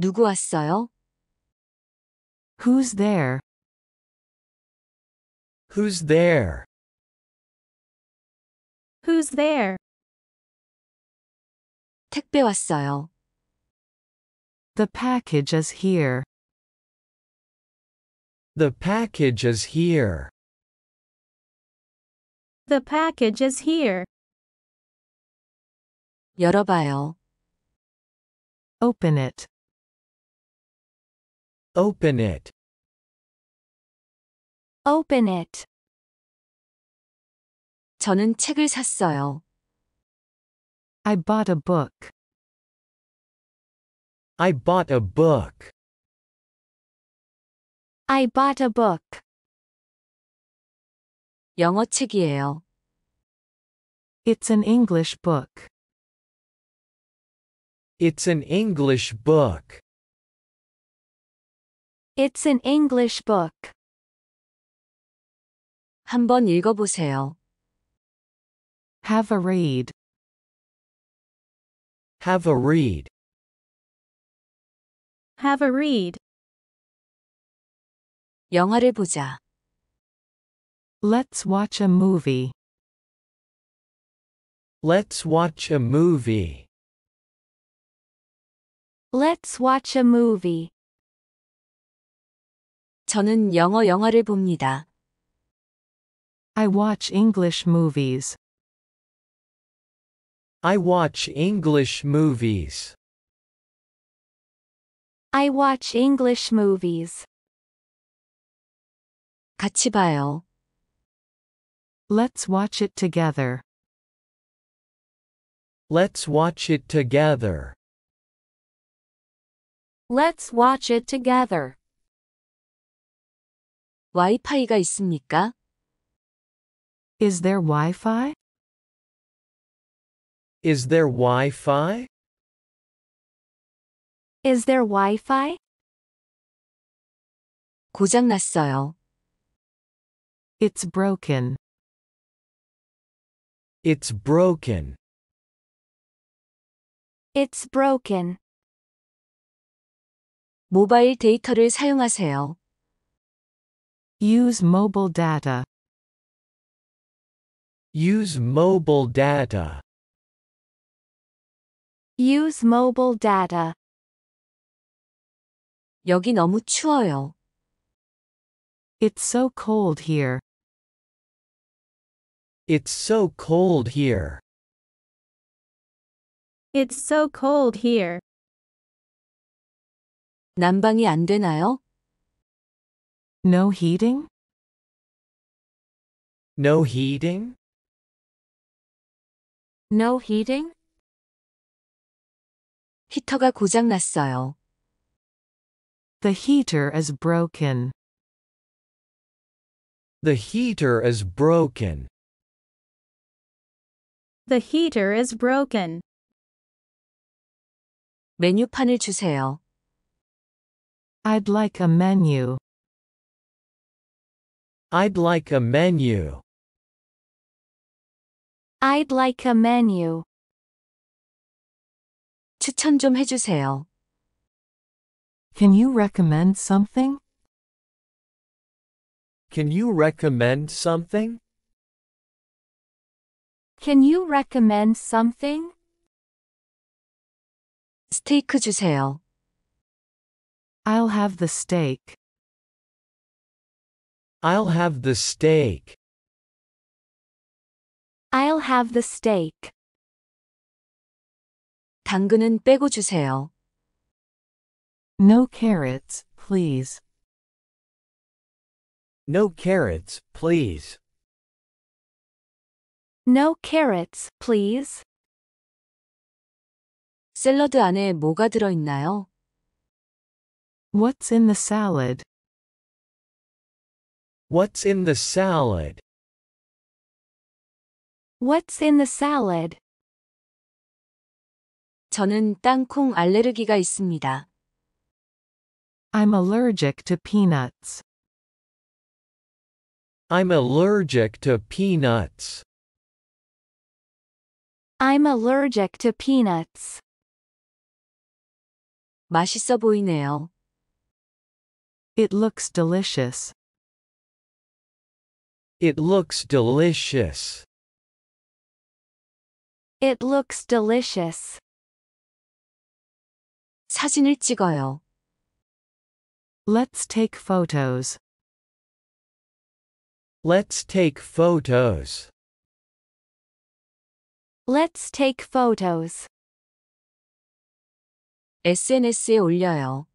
누구 왔어요? Who's there? Who's there? Who's there? 택배 왔어요. The package is here. The package is here. The package is here. 열어봐요. Open it. Open it. Open it. 저는 책을 샀어요. I bought a book. I bought a book. I bought a book. 영어 책이에요. It's an English book. It's an English book. It's an English book. 한번 읽어보세요. Have a read. Have a read. Have a read. 영화를 보자. Let's watch a movie. Let's watch a movie. Let's watch a movie. 저는 영어 영화를 봅니다. I watch English movies. I watch English movies. I watch English movies. 같이 봐요. Let's watch it together. Let's watch it together. Let's watch it together. 와이파이가 있습니까? Is there Wi-Fi? Is there Wi-Fi? Is there Wi-Fi? 고장 났어요. It's broken. It's broken. It's broken. 모바일 데이터를 사용하세요. Use mobile data. Use mobile data. Use mobile data. 여기 너무 추워요. It's so cold here. It's so cold here. It's so cold here. 난방이 안 되나요? No heating? No heating? No heating? 히터가 고장 났어요. The heater is broken. The heater is broken. The heater is broken. 메뉴판을 주세요. I'd like a menu. I'd like a menu. I'd like a menu. 추천 좀 해주세요. Can you recommend something? Can you recommend something? Can you recommend something? 스테이크 주세요. I'll have the steak. I'll have the steak. I'll have the steak. 당근은 빼고 주세요. No carrots, please. No carrots, please. No carrots, please. 샐러드 안에 뭐가 들어 있나요? What's in the salad? What's in the salad? What's in the salad? 저는 땅콩 알레르기가 있습니다. I'm allergic to peanuts. I'm allergic to peanuts. I'm allergic to peanuts. 맛있어 보이네요. It looks delicious. It looks delicious. It looks delicious. 사진을 찍어요. Let's take photos. Let's take photos. Let's take photos. SNS에 올려요.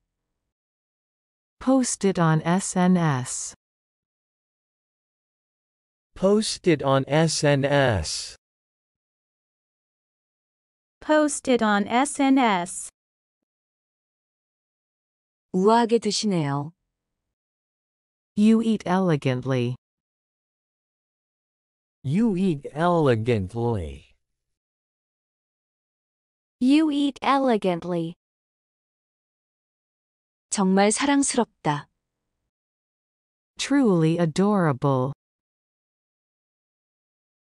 Post it on SNS. Post it on SNS. Post it on SNS. 우아하게 드시네요. You eat elegantly. You eat elegantly. You eat elegantly. 정말 사랑스럽다. Truly adorable.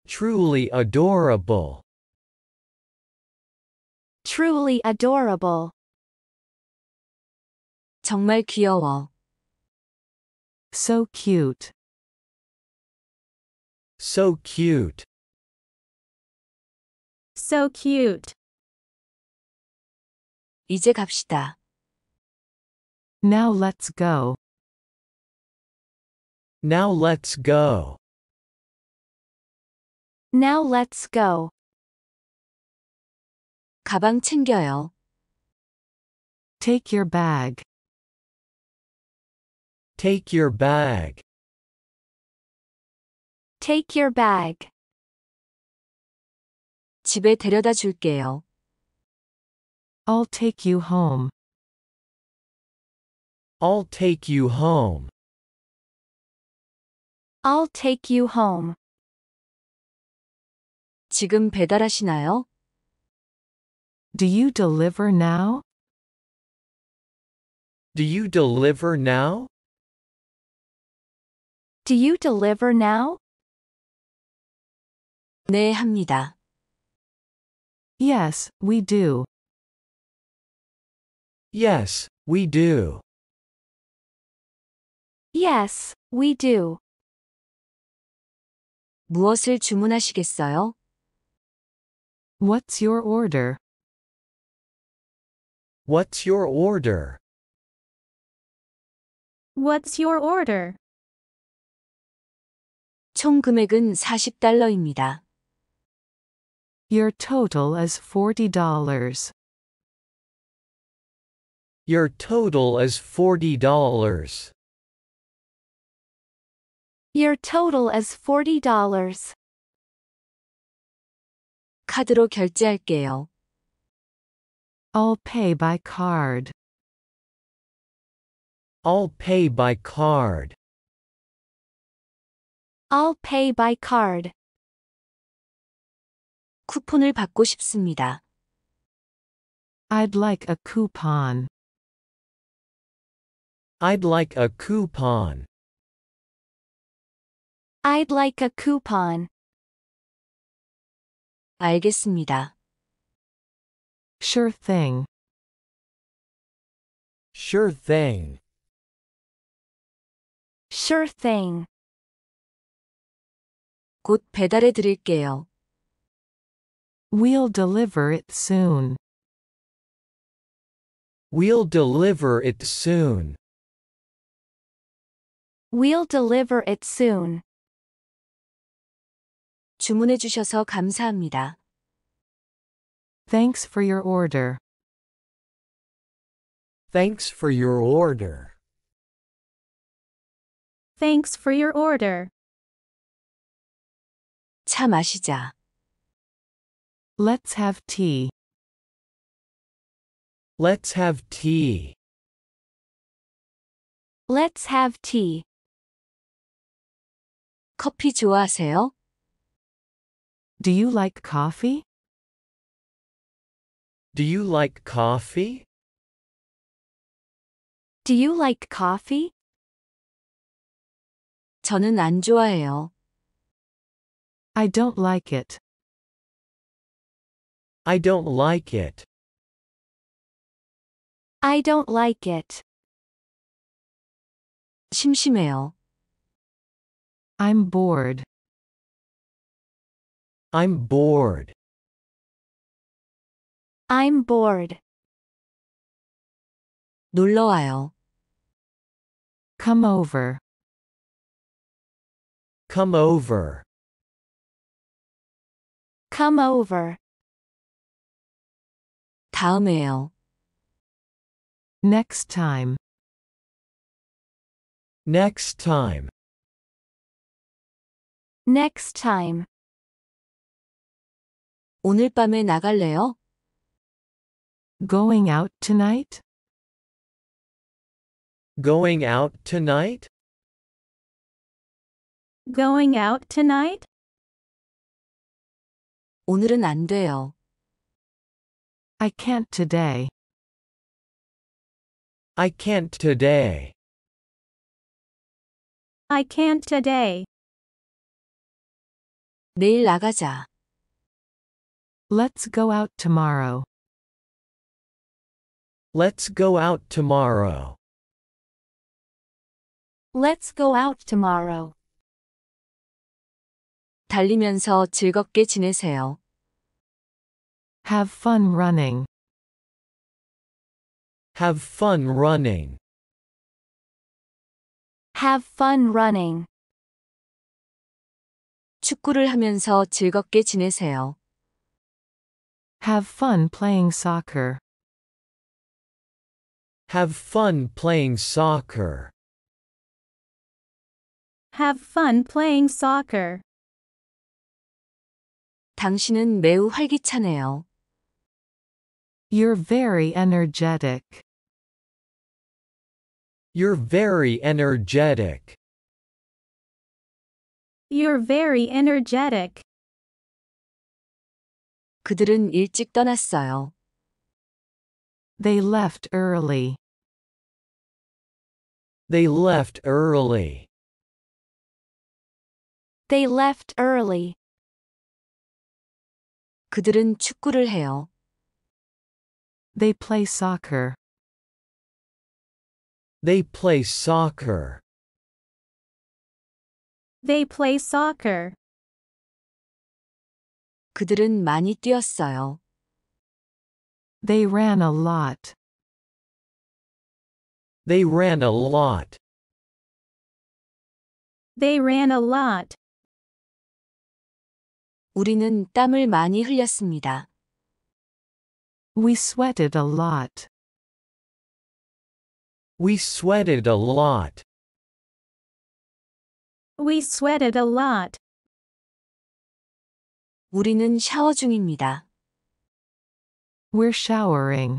Truly adorable. Truly adorable. 정말 귀여워. So cute. So cute. So cute. 이제 갑시다. Now let's go. Now let's go. Now let's go. 가방 챙겨요. Take your bag. Take your bag. Take your bag. 집에 데려다 줄게요. I'll take you home. I'll take you home. I'll take you home. 지금 배달하시나요? Do you deliver now? Do you deliver now? Do you deliver now? 네, 합니다. Yes, we do. Yes, we do. Yes, we do. 무엇을 주문하시겠어요? What's your order? What's your order? What's your order? 총 금액은 $40입니다. Your total is $40. Your total is $40. Your total is $40. 카드로 결제할게요. I'll pay by card. I'll pay by card. I'll pay by card. 쿠폰을 받고 싶습니다. I'd like a coupon. I'd like a coupon. I'd like a coupon. 알겠습니다. Sure thing. Sure thing. Sure thing. 곧 배달해 드릴게요. We'll deliver it soon. We'll deliver it soon. We'll deliver it soon. 주문해 주셔서 감사합니다. Thanks for your order. Thanks for your order. Thanks for your order. 차 마시자. Let's have tea. Let's have tea. Let's have tea. 커피 좋아하세요? Do you like coffee? Do you like coffee? Do you like coffee? 저는 안 좋아해요. I don't like it. I don't like it. I don't like it. 심심해요. I'm bored. I'm bored. I'm bored. 놀러 와요. Come over. Come over. Come over. 다음에요. Next time. Next time. Next time. 오늘 밤에 나갈래요? Going out tonight? Going out tonight? Going out tonight? 오늘은 안 돼요. I can't today. I can't today. I can't today. 내일 나가자. Let's go out tomorrow. Let's go out tomorrow. Let's go out tomorrow. 달리면서 즐겁게 지내세요. Have fun running. Have fun running. Have fun running. 축구를 하면서 즐겁게 지내세요. Have fun playing soccer. Have fun playing soccer. Have fun playing soccer. 당신은 매우 활기차네요. You're very energetic. You're very energetic. You're very energetic. 그들은 일찍 떠났어요. They left early. They left early. They left early. 그들은 축구를 해요. They play soccer. They play soccer. They play soccer. 그들은 많이 뛰었어요. They ran a lot. They ran a lot. They ran a lot. 우리는 땀을 많이 흘렸습니다. We sweated a lot. We sweated a lot. We sweated a lot. 우리는 샤워 중입니다. We're showering.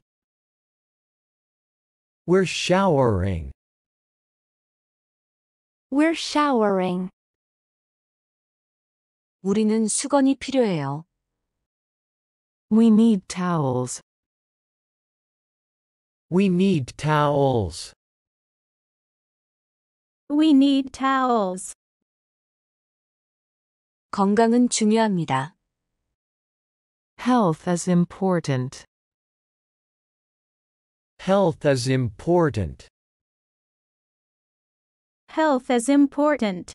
We're showering. We're showering. 우리는 수건이 필요해요. We need towels. We need towels. We need towels. 건강은 중요합니다. Health is important. Health is important. Health is important.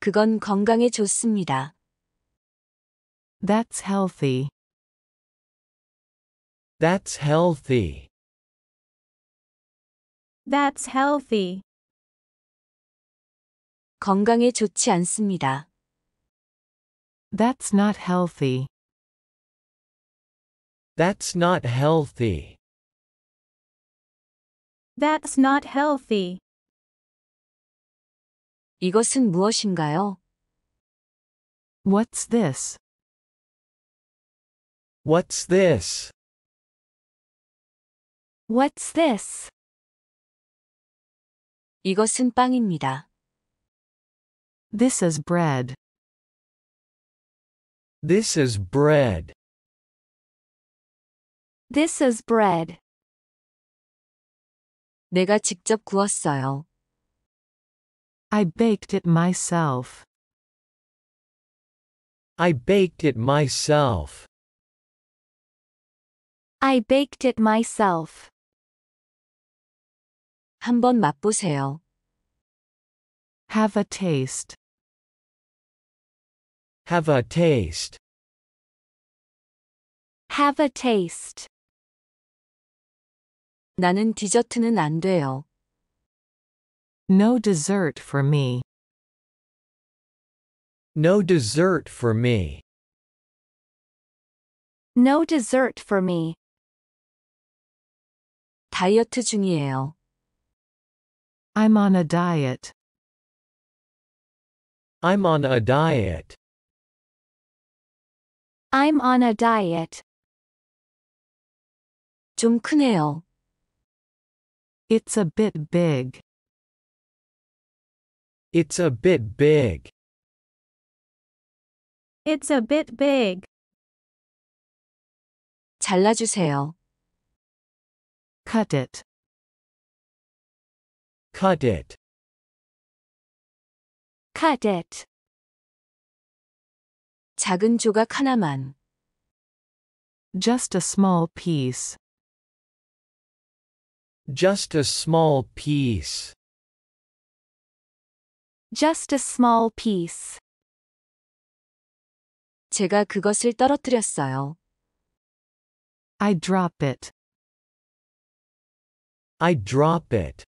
그건 건강에 좋습니다. That's healthy. That's healthy. That's healthy. 건강에 좋지 않습니다. That's not healthy. That's not healthy. That's not healthy. 이것은 무엇인가요? What's this? What's this? What's this? 이것은 빵입니다. This is bread. This is bread. This is bread. 내가 직접 구웠어요. I baked it myself. I baked it myself. I baked it myself. 한번 맛보세요. Have a taste. Have a taste. Have a taste. 나는 디저트는 안 돼요. No dessert for me. No dessert for me. No dessert for me. 다이어트 중이에요. I'm on a diet. I'm on a diet. I'm on a diet. 좀 크네요. It's a bit big. It's a bit big. It's a bit big. 잘라주세요. Cut it. Cut it. Cut it. 작은 조각 하나만. Just a small piece. Just a small piece. Just a small piece. 제가 그것을 떨어뜨렸어요. I drop it. I drop it.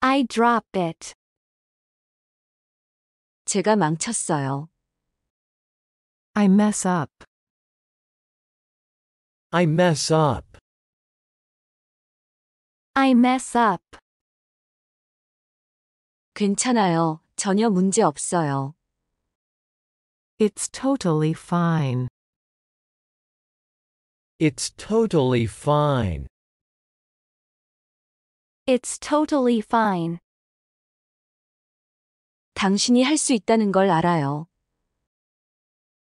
I drop it. 제가 망쳤어요. I mess up. I mess up. I mess up. 괜찮아요. 전혀 문제 없어요. It's totally fine. It's totally fine. It's totally fine. 당신이 할 수 있다는 걸 알아요.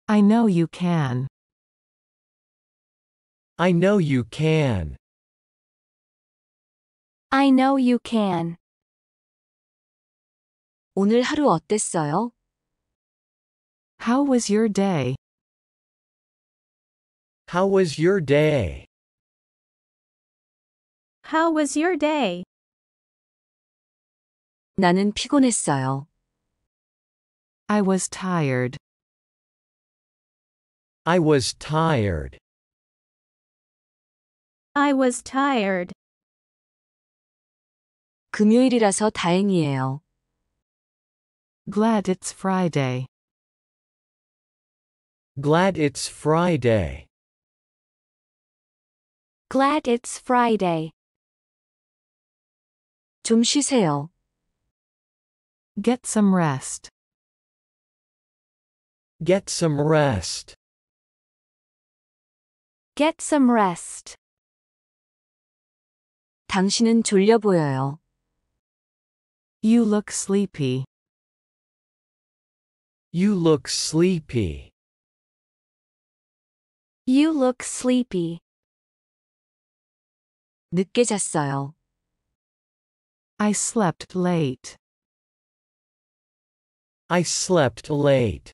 I know you can. I know you can. I know you can. 오늘 하루 어땠어요? How was your day? How was your day? How was your day? 나는 피곤했어요. I was tired. I was tired. I was tired. 금요일이라서 다행이에요. Glad it's Friday. Glad it's Friday. Glad it's Friday. 좀 쉬세요. Get some rest. Get some rest. Get some rest. 당신은 졸려 보여요. You look sleepy. You look sleepy. You look sleepy. 늦게 잤어요. I slept late. I slept late.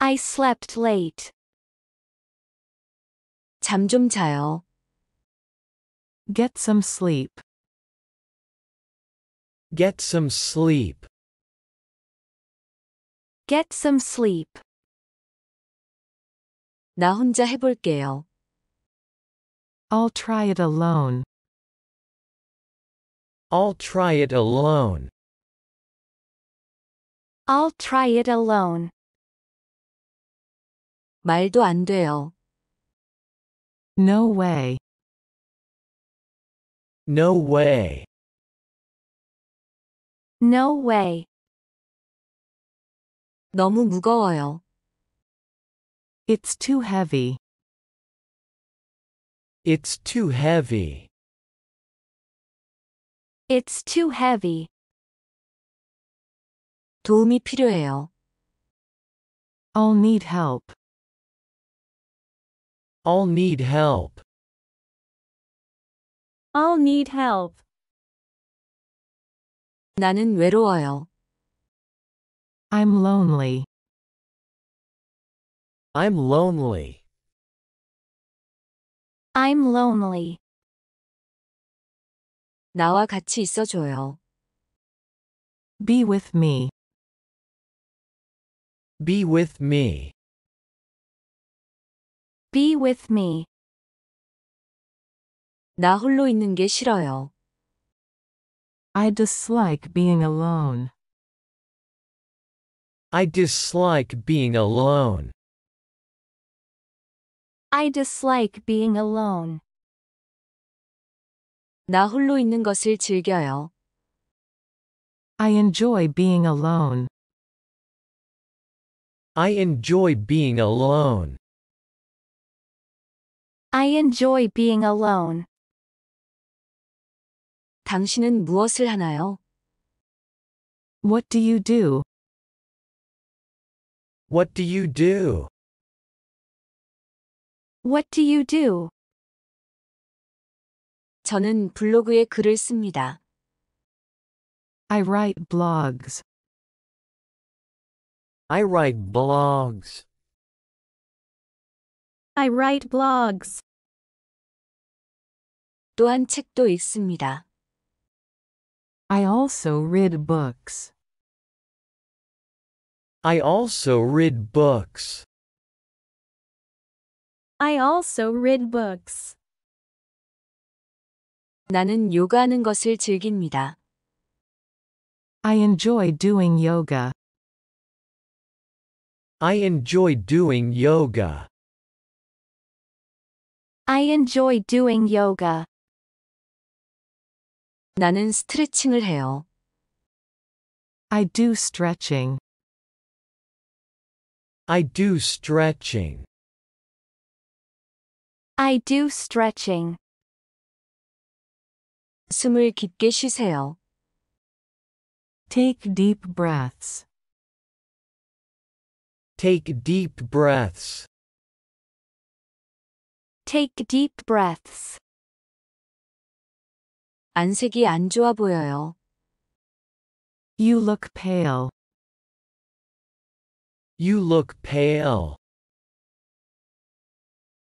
I slept late. 잠 좀 자요. Get some sleep. Get some sleep. Get some sleep. 나 혼자 해볼게요. I'll try it alone. I'll try it alone. I'll try it alone. 말도 안 돼요. No way. No way. No way. 너무 무거워요. It's too heavy. It's too heavy. It's too heavy. 도움이 필요해요. I'll need help. I'll need help. I'll need help. 나는 외로워요. I'm lonely. I'm lonely. I'm lonely. 나와 같이 있어줘요. Be with me. Be with me. Be with me. 나 홀로 있는 게 싫어요. I dislike being alone. I dislike being alone. I dislike being alone. 나 홀로 있는 것을 즐겨요. I enjoy being alone. I enjoy being alone. I enjoy being alone. 당신은 무엇을 하나요? What do you do? What do you do? What do you do? 저는 블로그에 글을 씁니다. I write blogs. I write blogs. I write blogs. 또한 책도 읽습니다. I also read books. I also read books. I also read books. 나는 요가하는 것을 즐깁니다. I enjoy doing yoga. I enjoy doing yoga. I enjoy doing yoga. 나는 스트레칭을 해요. I do stretching. I do stretching. I do stretching. 숨을 깊게 쉬세요. Take deep breaths. Take deep breaths. Take deep breaths. 안색이 안 좋아 보여요. You look pale. You look pale.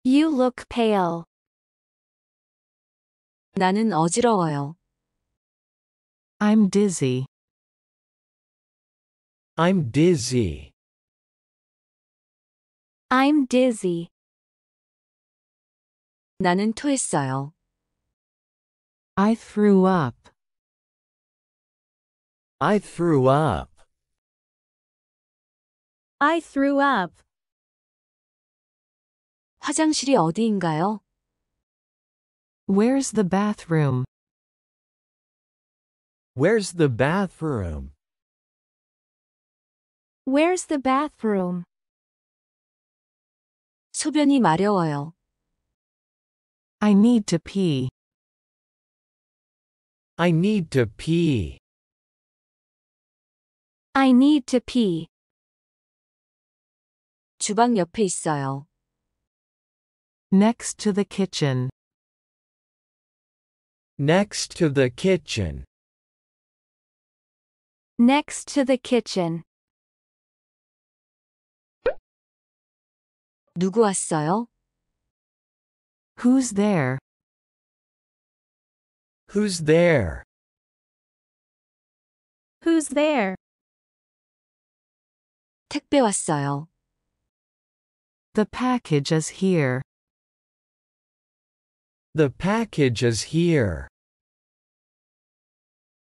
You look pale. 나는 어지러워요. I'm dizzy. I'm dizzy. I'm dizzy. 나는 토했어요. I threw up. I threw up. I threw up. 화장실이 어디인가요? Where's the bathroom? Where's the bathroom? Where's the bathroom? 소변이 마려워요. I need to pee. I need to pee. I need to pee. 주방 옆에 있어요. Next to the kitchen. Next to the kitchen. Next to the kitchen. 누구 왔어요? Who's there? Who's there? Who's there? 택배 왔어요. The package is here. The package is here.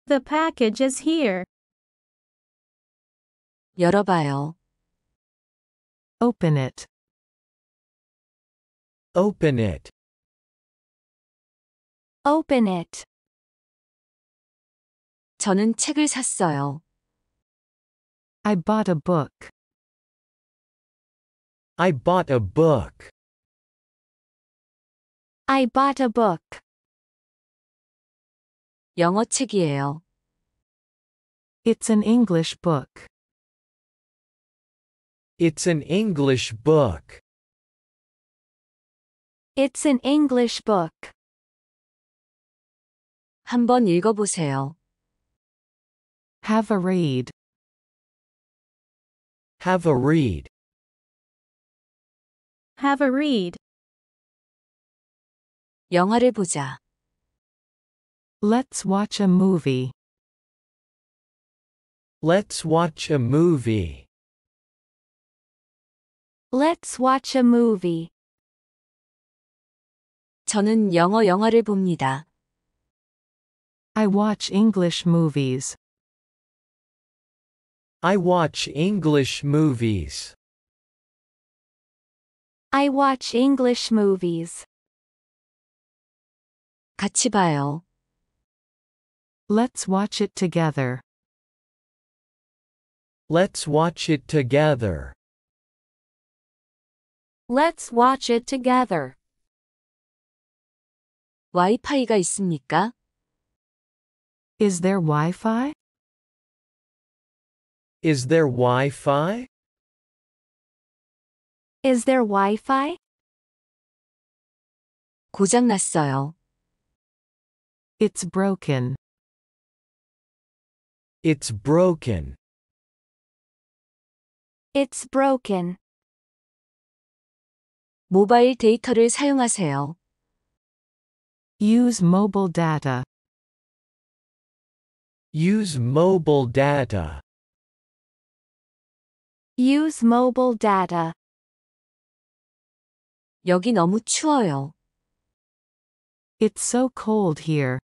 The package is here. 열어봐요. Open it. Open it. Open it. 저는 책을 샀어요. I bought a book. I bought a book. I bought a book. 영어 책이에요. It's an English book. It's an English book. It's an English book. 한번 읽어보세요. Have a read. Have a read. Have a read. 영화를 보자. Let's watch a movie. Let's watch a movie. Let's watch a movie. 저는 영어 영화를 봅니다. I watch English movies. I watch English movies. I watch English movies. 같이 봐요. Let's watch it together. Let's watch it together. Let's watch it together. 와이파이가 있습니까? Is there Wi-Fi? Is there Wi-Fi? Is there Wi-Fi? 고장 났어요. It's broken. It's broken. It's broken. 모바일 데이터를 사용하세요. Use mobile data. Use mobile data. Use mobile data. 여기 너무 추워요. It's so cold here.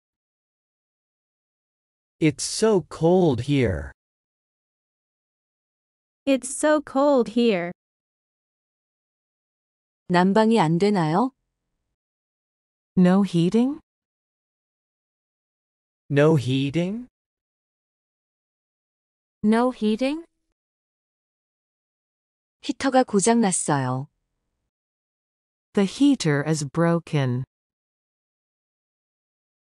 It's so cold here. It's so cold here. 난방이 안 되나요? No heating? No heating? No heating? 히터가 고장 났어요. The heater is broken.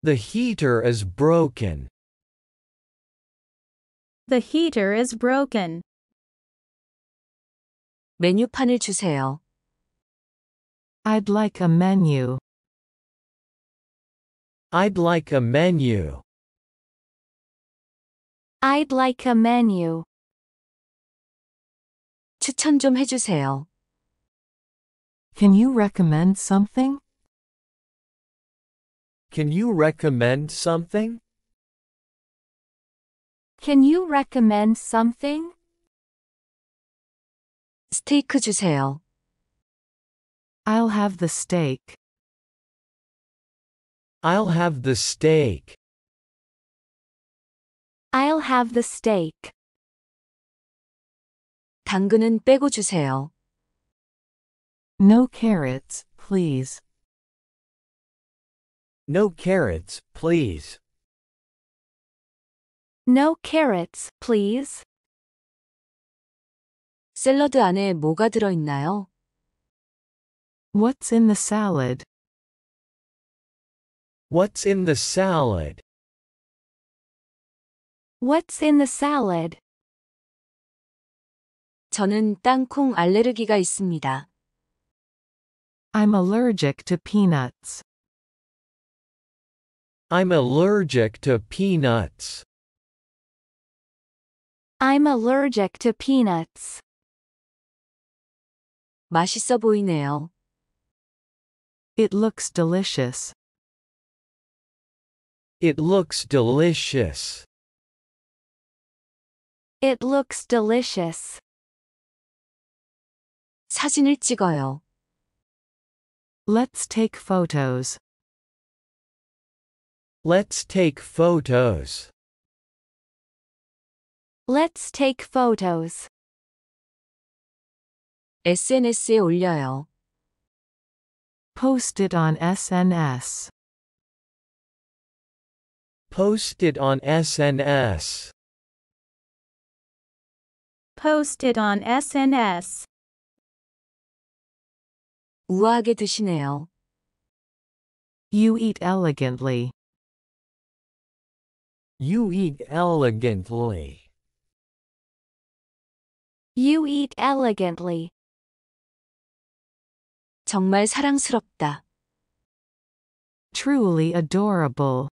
The heater is broken. The heater is broken. 메뉴판을 주세요. I'd like a menu. I'd like a menu. I'd like a menu. 추천 좀 해주세요. Can you recommend something? Can you recommend something? Can you recommend something? 스테이크 주세요. I'll have the steak. I'll have the steak. I'll have the steak. 당근은 빼고 주세요. No carrots, please. No carrots, please. No carrots, please. 샐러드 안에 뭐가 들어있나요? What's in the salad? What's in the salad? What's in the salad? 저는 땅콩 알레르기가 있습니다. I'm allergic to peanuts. I'm allergic to peanuts. I'm allergic to peanuts. 맛있어 보이네요. It looks delicious. It looks delicious. It looks delicious. 사진을 찍어요. Let's take photos. Let's take photos. Let's take photos. SNS에 올려요. Post it on SNS. Post it on SNS. Post it on SNS. 우아하게 드시네요. You eat elegantly. You eat elegantly. You eat elegantly. 정말 사랑스럽다. Truly adorable.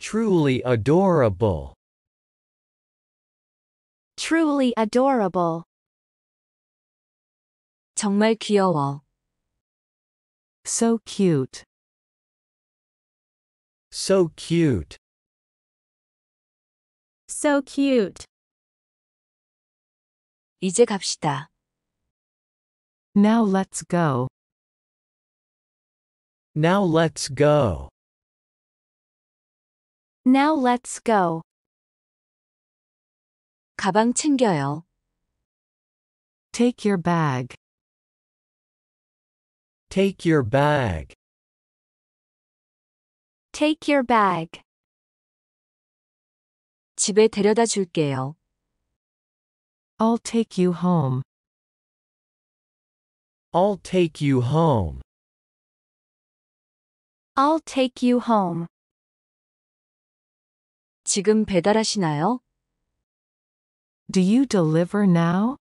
Truly adorable. Truly adorable. 정말 귀여워. So cute. So cute. So cute. 이제 갑시다. Now let's go. Now let's go. Now let's go. 가방 챙겨요. Take your bag. Take your bag. Take your bag. 집에 데려다 줄게요. I'll take you home. I'll take you home. I'll take you home. 지금 배달하시나요? Do you deliver now?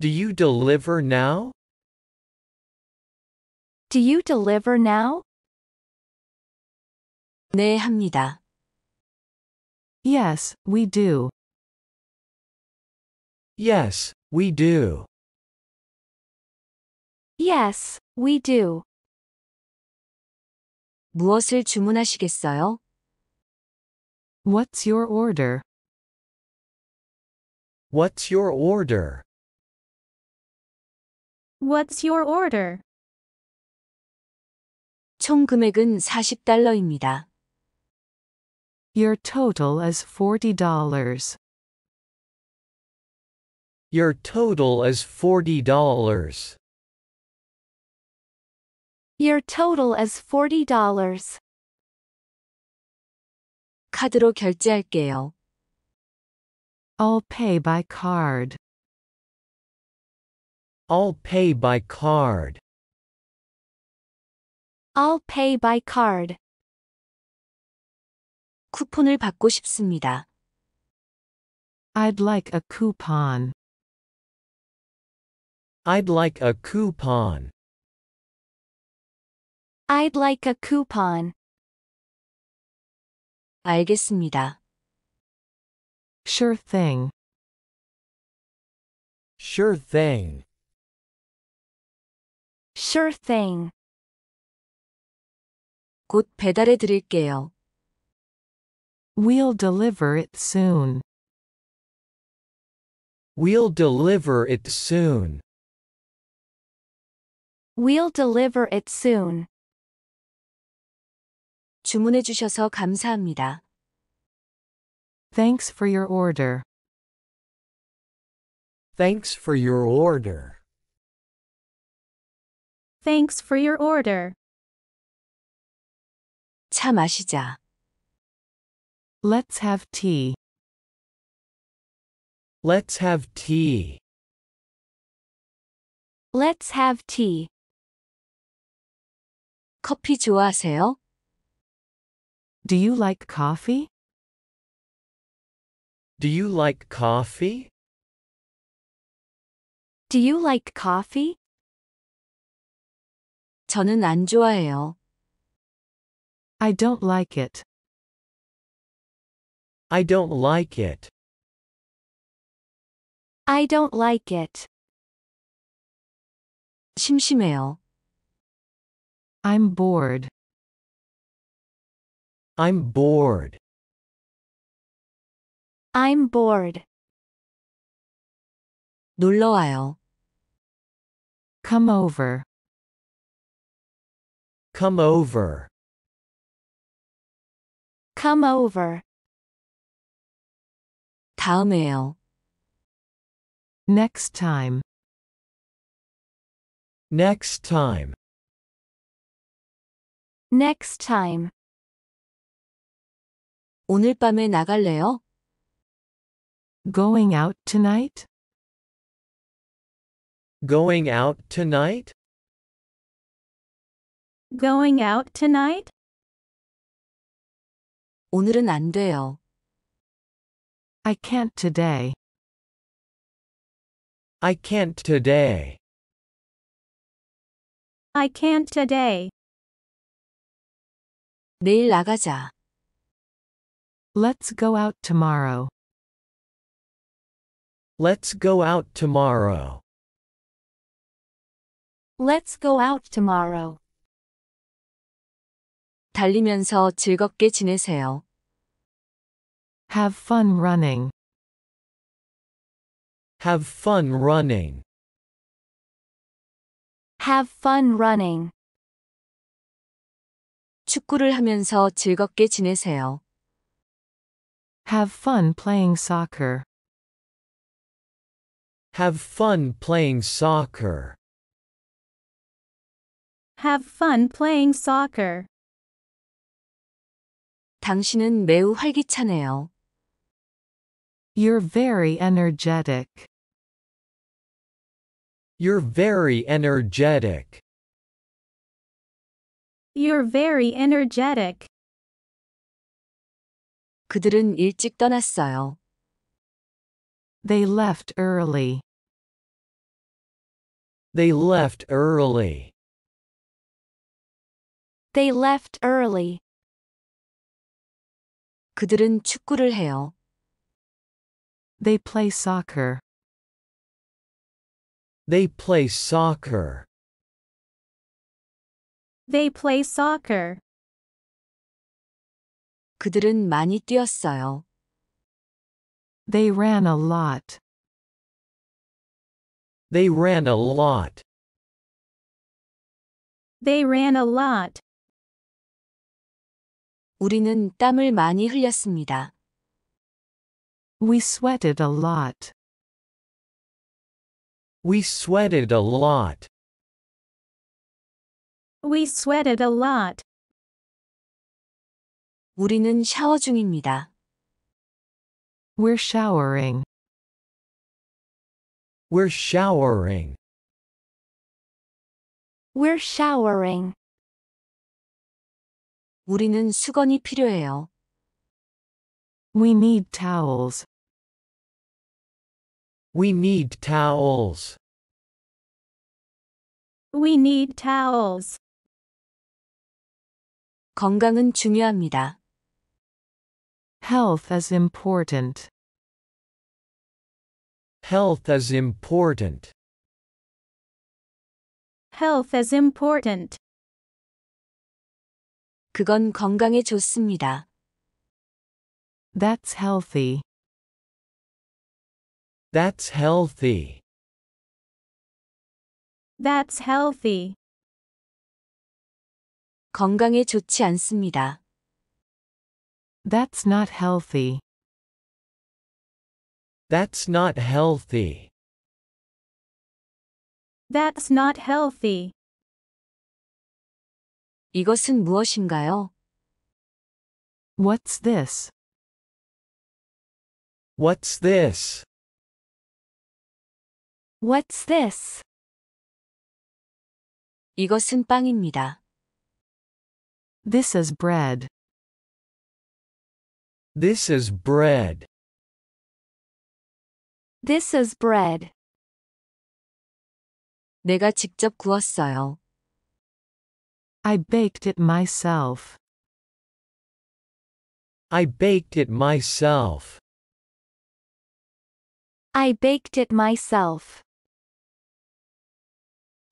Do you deliver now? Do you deliver now? 네, 합니다. Yes, we do. Yes, we do. Yes, we do. 무엇을 주문하시겠어요? What's your order? What's your order? What's your order? 총 금액은 $40입니다. Your total is $40. Your total is $40. Your total is $40. 카드로 결제할게요. I'll pay by card. I'll pay by card. I'll pay by card. 쿠폰을 받고 싶습니다. I'd like a coupon. I'd like a coupon. I'd like a coupon. 알겠습니다. Sure thing. Sure thing. Sure thing. 곧 배달해 드릴게요. We'll deliver it soon. We'll deliver it soon. We'll deliver it soon. 주문해 주셔서 감사합니다. Thanks for your order. Thanks for your order. Thanks for your order. 차 마시자. Let's have tea. Let's have tea. Let's have tea. 커피 좋아하세요? Do you like coffee? Do you like coffee? Do you like coffee? 저는 안 좋아해요. I don't like it. I don't like it. I don't like it. 심심해요. I'm bored. I'm bored. I'm bored. 놀러 와요. Come over. Come over. Come over. 다음에요. Next time. Next time. Next time. 오늘 밤에 나갈래요? Going out tonight? Going out tonight? Going out tonight? 오늘은 안 돼요. I can't today. I can't today. I can't today. 내일 나가자. Let's go out tomorrow. Let's go out tomorrow. Let's go out tomorrow. 달리면서 즐겁게 지내세요. Have fun running. Have fun running. Have fun running. 축구를 하면서 즐겁게 지내세요. Have fun playing soccer. Have fun playing soccer. Have fun playing soccer. 당신은 매우 활기차네요. You're very energetic. You're very energetic. You're very energetic. 그들은 일찍 떠났어요. They left early. They left early. They left early. 그들은 축구를 해요. They play soccer. They play soccer. They play soccer. 그들은 많이 뛰었어요. They ran a lot. They ran a lot. They ran a lot. 우리는 땀을 많이 흘렸습니다. We sweated a lot. We sweated a lot. We sweated a lot. 우리는 샤워 중입니다. We're showering. We're showering. We're showering. 우리는 수건이 필요해요. We need towels. We need towels. We need towels. 건강은 중요합니다. Health is important. Health is important. Health is important. 그건 건강에 좋습니다. That's healthy. That's healthy. That's healthy. 건강에 좋지 않습니다. That's not healthy. That's not healthy. That's not healthy. 이것은 무엇인가요? What's this? What's this? What's this? 이것은 빵입니다. This is bread. This is bread. This is bread. 내가 직접 구웠어요. I baked it myself. I baked it myself. I baked it myself.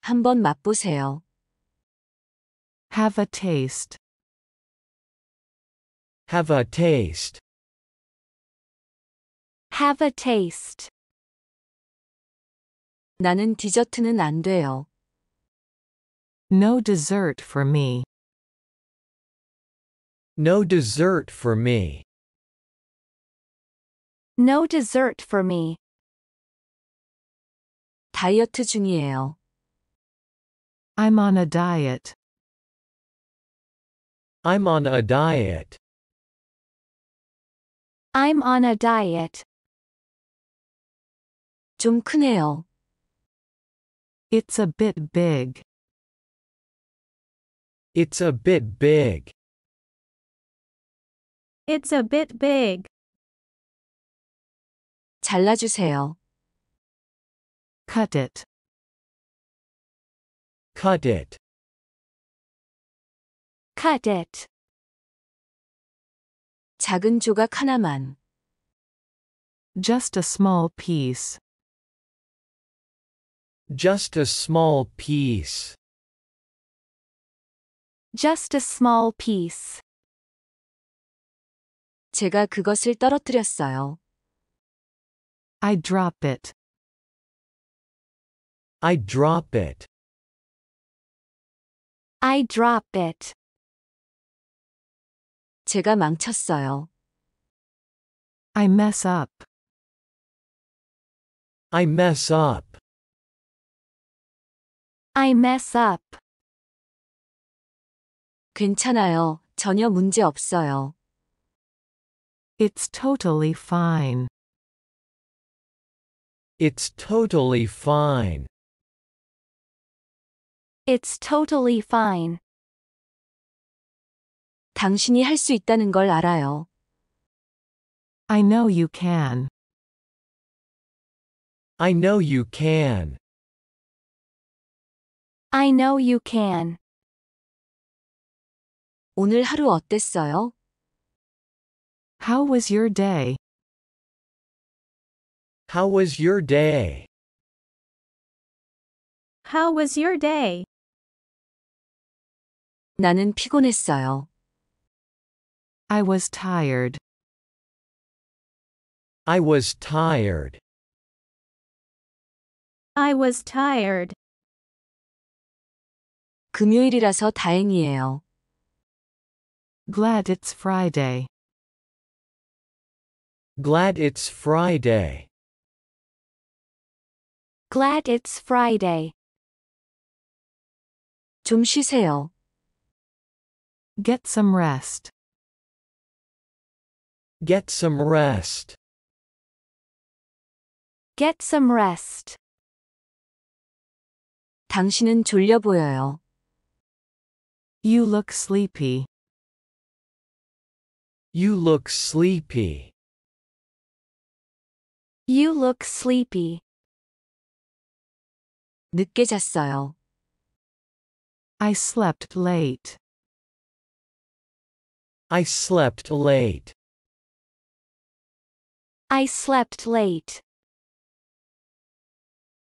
한번 맛보세요. Have a taste. Have a taste. Have a taste. 나는 디저트는 안 돼요. No dessert for me. No dessert for me. No dessert for me. 다이어트 중이에요. I'm on a diet. I'm on a diet. I'm on a diet. 좀 크네요. It's a bit big. It's a bit big. It's a bit big. 잘라주세요. Cut it. Cut it. Cut it. 작은 조각 하나만. Just a small piece. Just a small piece. Just a small piece. 제가 그것을 떨어뜨렸어요. I drop it. I drop it. I drop it. 제가 망쳤어요. I mess up. I mess up. I mess up. 괜찮아요. 전혀 문제 없어요. It's totally fine. It's totally fine. It's totally fine. 당신이 할 수 있다는 걸 알아요. I know you can. I know you can. I know you can. 오늘 하루 어땠어요? How was your day? How was your day? How was your day? 나는 피곤했어요. I was tired. I was tired. I was tired. 금요일이라서 다행이에요. Glad it's Friday. Glad it's Friday. Glad it's Friday. 좀 쉬세요. Get some rest. Get some rest. Get some rest. 당신은 졸려 보여요. You look sleepy. You look sleepy. You look sleepy. 늦게 잤어요. I slept late. I slept late. I slept late.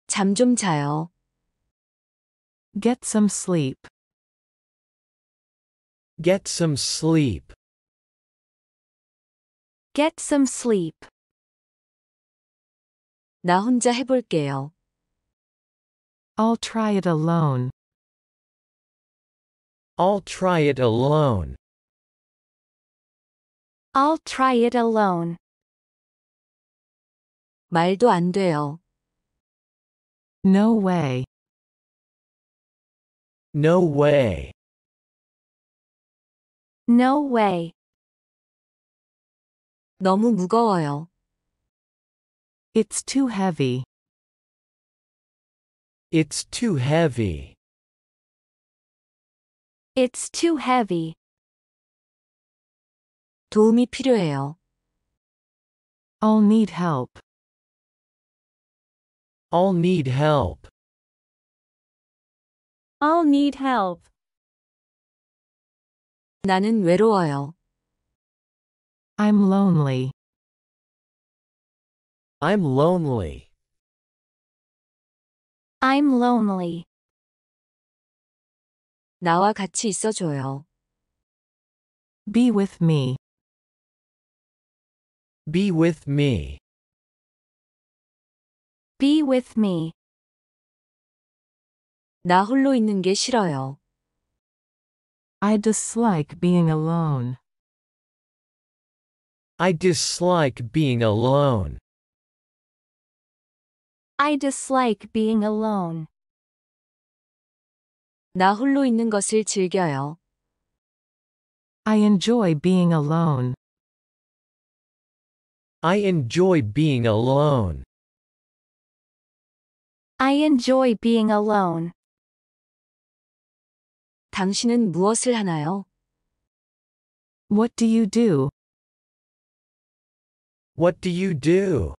잠 좀 자요. Get some sleep. Get some sleep. Get some sleep. 나 혼자 해볼게요. I'll try it alone. I'll try it alone. I'll try it alone. 말도 안 돼요. No way. No way. No way. 너무 무거워요. It's too heavy. It's too heavy. It's too heavy. 도움이 필요해요. I'll need help. I'll need help. I'll need help. 나는 외로워요. I'm lonely. I'm lonely. I'm lonely. 나와 같이 있어줘요. Be with me. Be with me. Be with me. 나 홀로 있는 게 싫어요. I dislike being alone. I dislike being alone. I dislike being alone. 나 홀로 있는 것을 즐겨요. I enjoy being alone. I enjoy being alone. I enjoy being alone. 당신은 무엇을 하나요? What do you do? What do you do?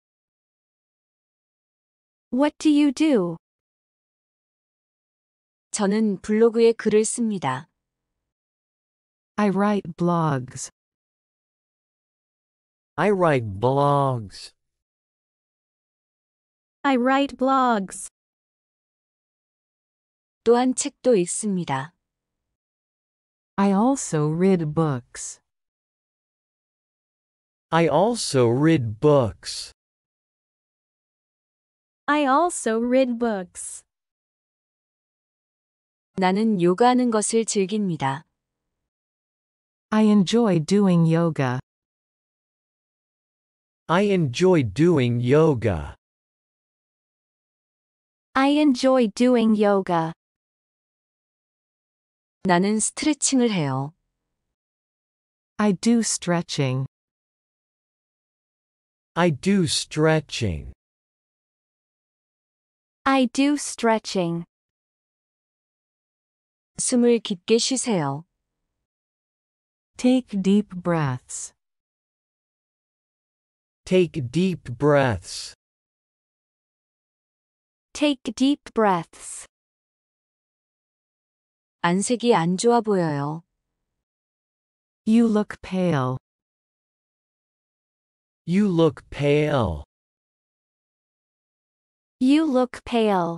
What do you do? 저는 블로그에 글을 씁니다. I write blogs. I write blogs. I write blogs. 또한 책도 읽습니다. I also read books. I also read books. I also read books. 나는 요가하는 것을 즐깁니다. I enjoy doing yoga. I enjoy doing yoga. I enjoy doing yoga. 나는 스트레칭을 해요. I do stretching. I do stretching. I do stretching. 숨을 깊게 쉬세요. Take deep breaths. Take deep breaths. Take deep breaths. 안색이 안 좋아 보여요. You look pale. You look pale. You look pale.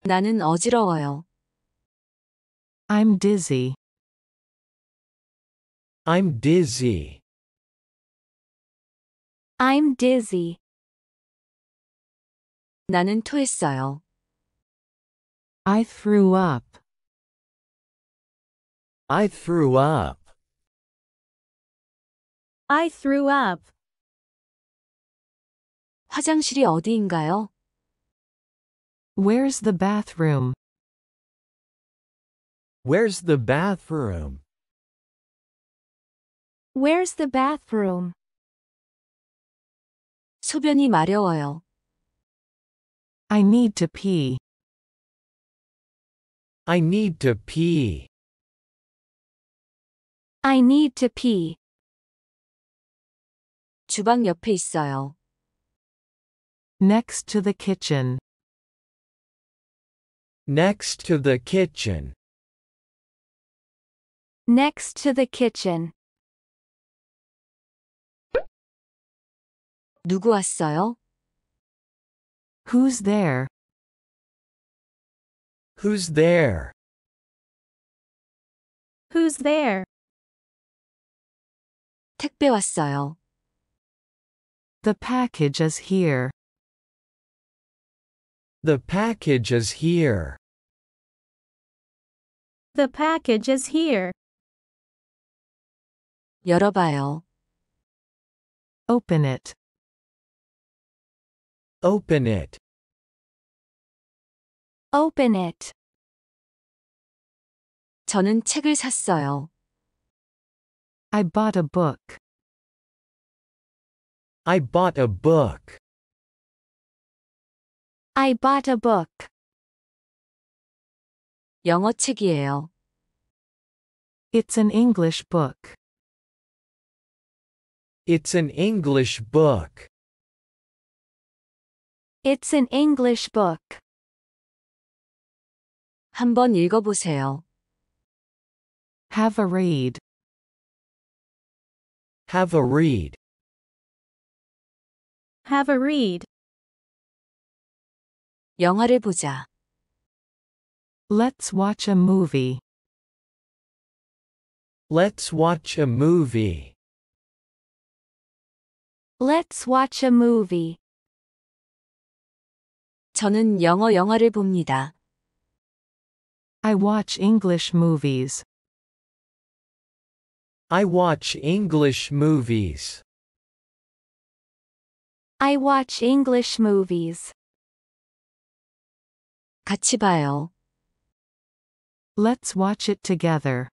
나는 어지러워요. I'm dizzy. I'm dizzy. I'm dizzy. 나는 토했어요. I threw up. I threw up. I threw up. 화장실이 어디인가요? Where's the bathroom? Where's the bathroom? Where's the bathroom? 소변이 마려워요. I need to pee. I need to pee. I need to pee. 주방 옆에 있어요. Next to the kitchen. Next to the kitchen. Next to the kitchen. 누구 왔어요? Who's there? Who's there? Who's there? 택배 왔어요. The package is here. The package is here. The package is here. 열어봐요. Open it. Open it. Open it. 저는 책을 샀어요. I bought a book. I bought a book. I bought a book. 영어 책이에요. It's an English book. It's an English book. It's an English book. 한번 읽어보세요. Have a read. Have a read. Have a read. 영화를 보자. Let's watch a movie. Let's watch a movie. Let's watch a movie. 저는 영어 영화를 봅니다. I watch English movies. I watch English movies. I watch English movies. 같이 봐요. Let's watch it together.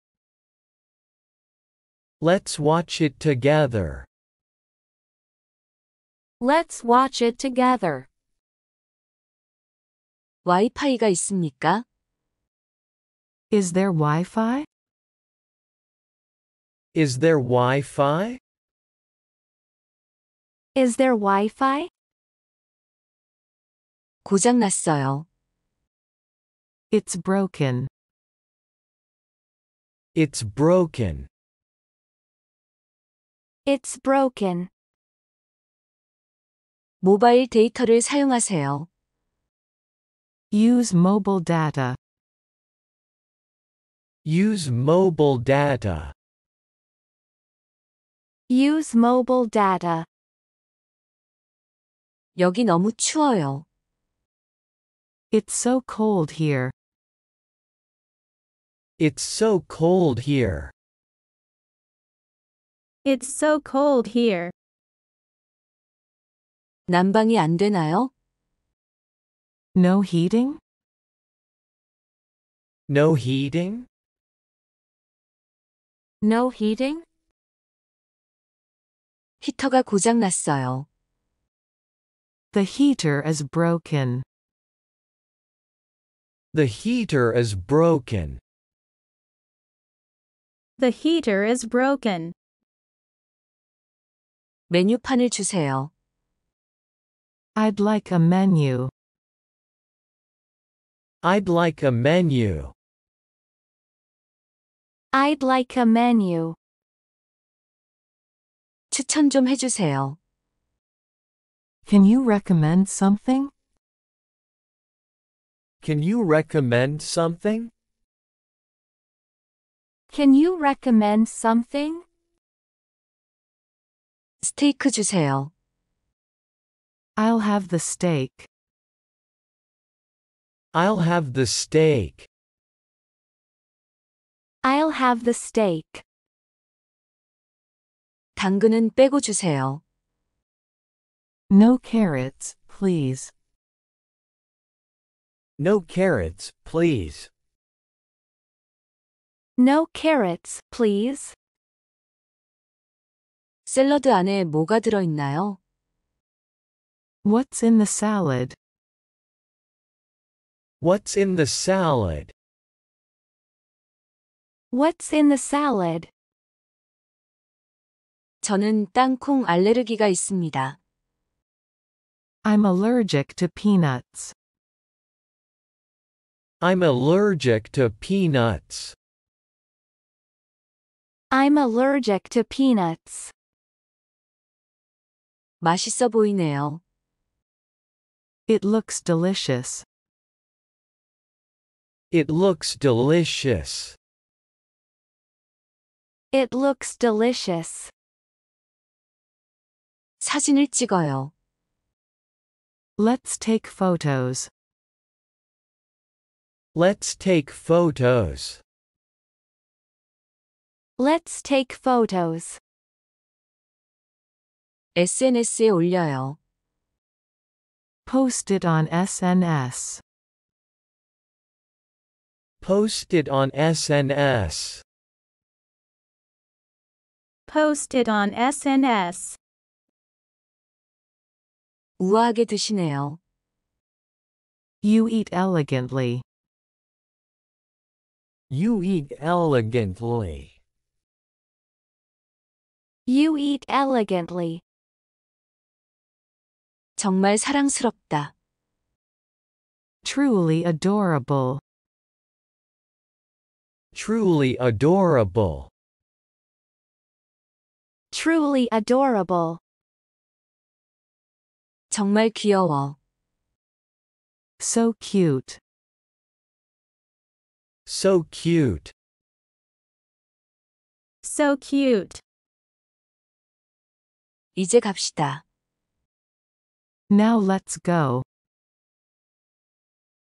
Let's watch it together. Let's watch it together. 와이파이가 있습니까? Is there Wi-Fi? Is there Wi-Fi? Is there Wi-Fi? 고장 났어요. It's broken. It's broken. It's broken. 모바일 데이터를 사용하세요. Use mobile data. Use mobile data. Use mobile data. 여기 너무 추워요. It's so cold here. It's so cold here. It's so cold here. 난방이 안 되나요? No heating? No heating? No heating? 히터가 고장 났어요. The heater is broken. The heater is broken. The heater is broken. 메뉴판을 주세요. I'd like a menu. I'd like a menu. I'd like a menu. 추천 좀 해주세요. Can you recommend something? Can you recommend something? Can you recommend something? 스테이크 주세요. I'll have the steak. I'll have the steak. I'll have the steak. 당근은 빼고 주세요. No carrots, please. No carrots, please. No carrots, please. 샐러드 안에 뭐가 들어 있나요? What's in the salad? What's in the salad? What's in the salad? 저는 땅콩 알레르기가 있습니다. I'm allergic to peanuts. I'm allergic to peanuts. I'm allergic to peanuts. 맛있어 보이네요. It looks delicious. It looks delicious. It looks delicious. 사진을 찍어요. Let's take photos. Let's take photos. Let's take photos. SNS에 올려요. Post it on SNS. Post it on SNS. Post it on SNS. 우아하게 드시네요. You eat elegantly. You eat elegantly. You eat elegantly. 정말 사랑스럽다. Truly adorable. Truly adorable. Truly adorable. 정말 귀여워. So cute. So cute. So cute. 이제 갑시다. Now let's go.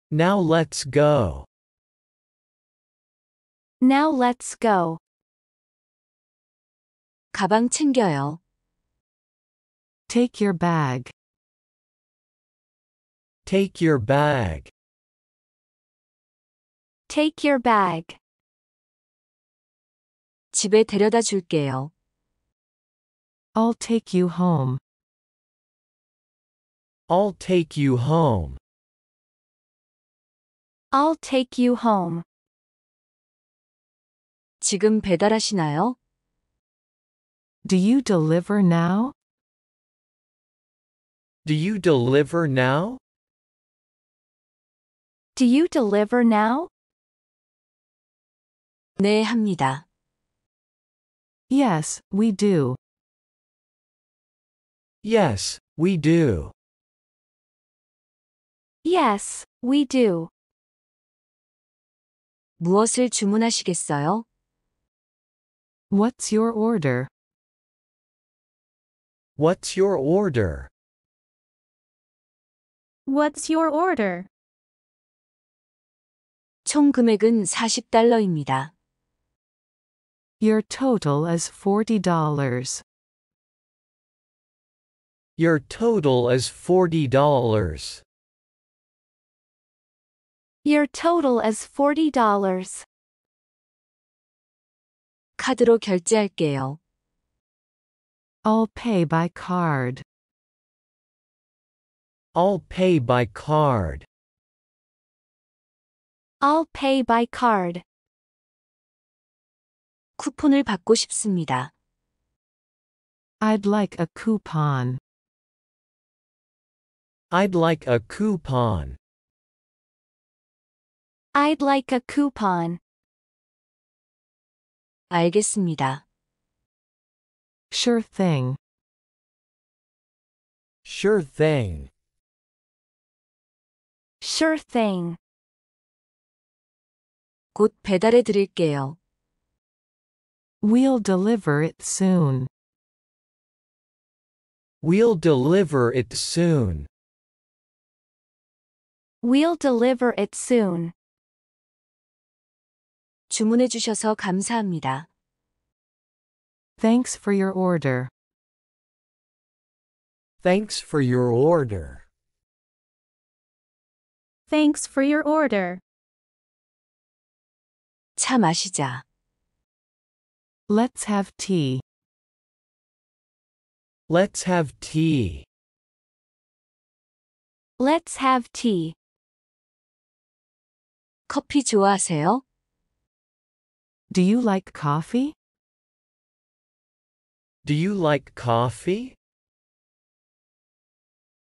Now let's go. Now let's go. 가방 챙겨요. Take your bag. Take your bag. Take your bag. 집에 데려다 줄게요. I'll take you home. I'll take you home. I'll take you home. 지금 배달하시나요? Do you deliver now? Do you deliver now? Do you deliver now? 네, 합니다. Yes, we do. Yes, we do. Yes, we do. 무엇을 주문하시겠어요? What's your order? What's your order? What's your order? 총 금액은 $40입니다. Your total is $40. Your total is $40. Your total is $40. 카드로 결제할게요. I'll pay by card. I'll pay by card. I'll pay by card. 쿠폰을 받고 싶습니다. I'd like a coupon. I'd like a coupon. I'd like a coupon. 알겠습니다. Sure thing. Sure thing. Sure thing. 곧 배달해 드릴게요. We'll deliver it soon. We'll deliver it soon. We'll deliver it soon. 주문해 주셔서 감사합니다. Thanks for your order. Thanks for your order. Thanks for your order. 차 마시자. Let's have tea. Let's have tea. Let's have tea. 커피 좋아하세요? Do you like coffee? Do you like coffee?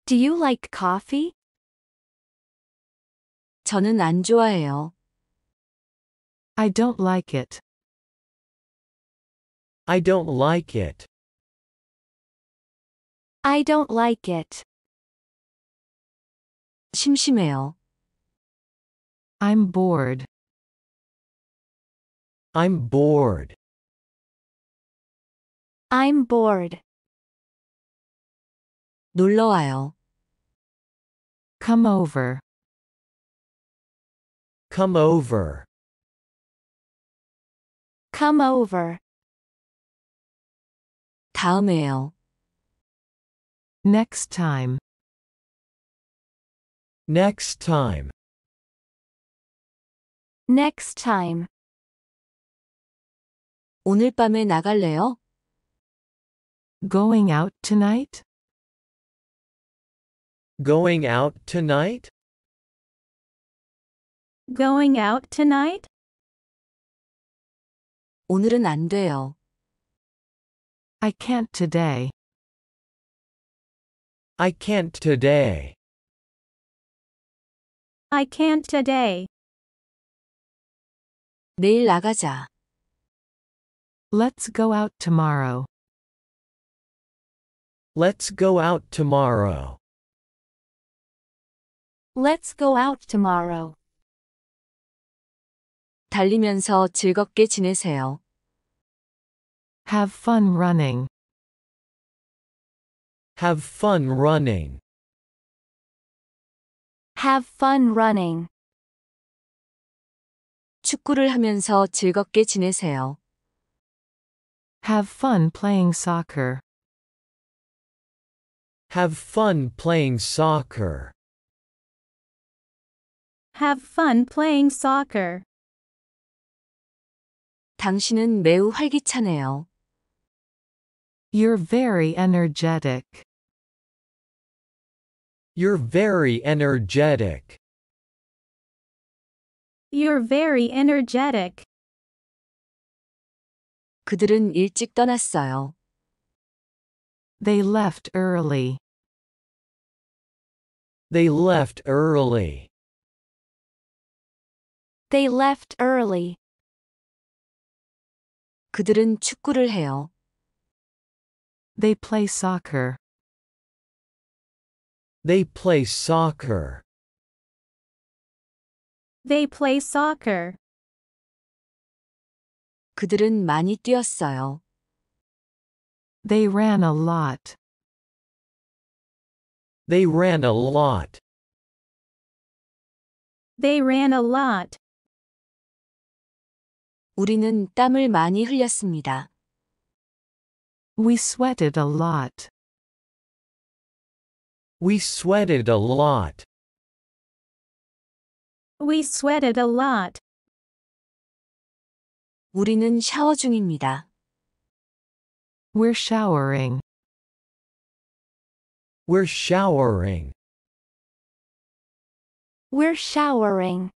Do you like coffee? 저는 안 좋아해요. I don't like it. I don't like it. I don't like it. 심심해요. I'm bored. I'm bored. I'm bored. 놀러 와요. Come over. Come over. Come over. 다음에요. Next time. Next time. Next time. 오늘 밤에 나갈래요? Going out tonight? Going out tonight? Going out tonight? 오늘은 안 돼요. I can't today. I can't today. I can't today. 내일 나가자. Let's go out tomorrow. Let's go out tomorrow. Let's go out tomorrow. 달리면서 즐겁게 지내세요. Have fun running. Have fun running. Have fun running. 축구를 하면서 즐겁게 지내세요. Have fun playing soccer. Have fun playing soccer. Have fun playing soccer. 당신은 매우 활기차네요. You're very energetic. You're very energetic. You're very energetic. 그들은 일찍 떠났어요. They left early. They left early. They left early. 그들은 축구를 해요. They play soccer. They play soccer. They play soccer. 그들은 많이 뛰었어요. They ran a lot. They ran a lot. They ran a lot. 우리는 땀을 많이 흘렸습니다. We sweated a lot. We sweated a lot. We sweated a lot. 우리는 샤워 중입니다. We're showering. We're showering. We're showering.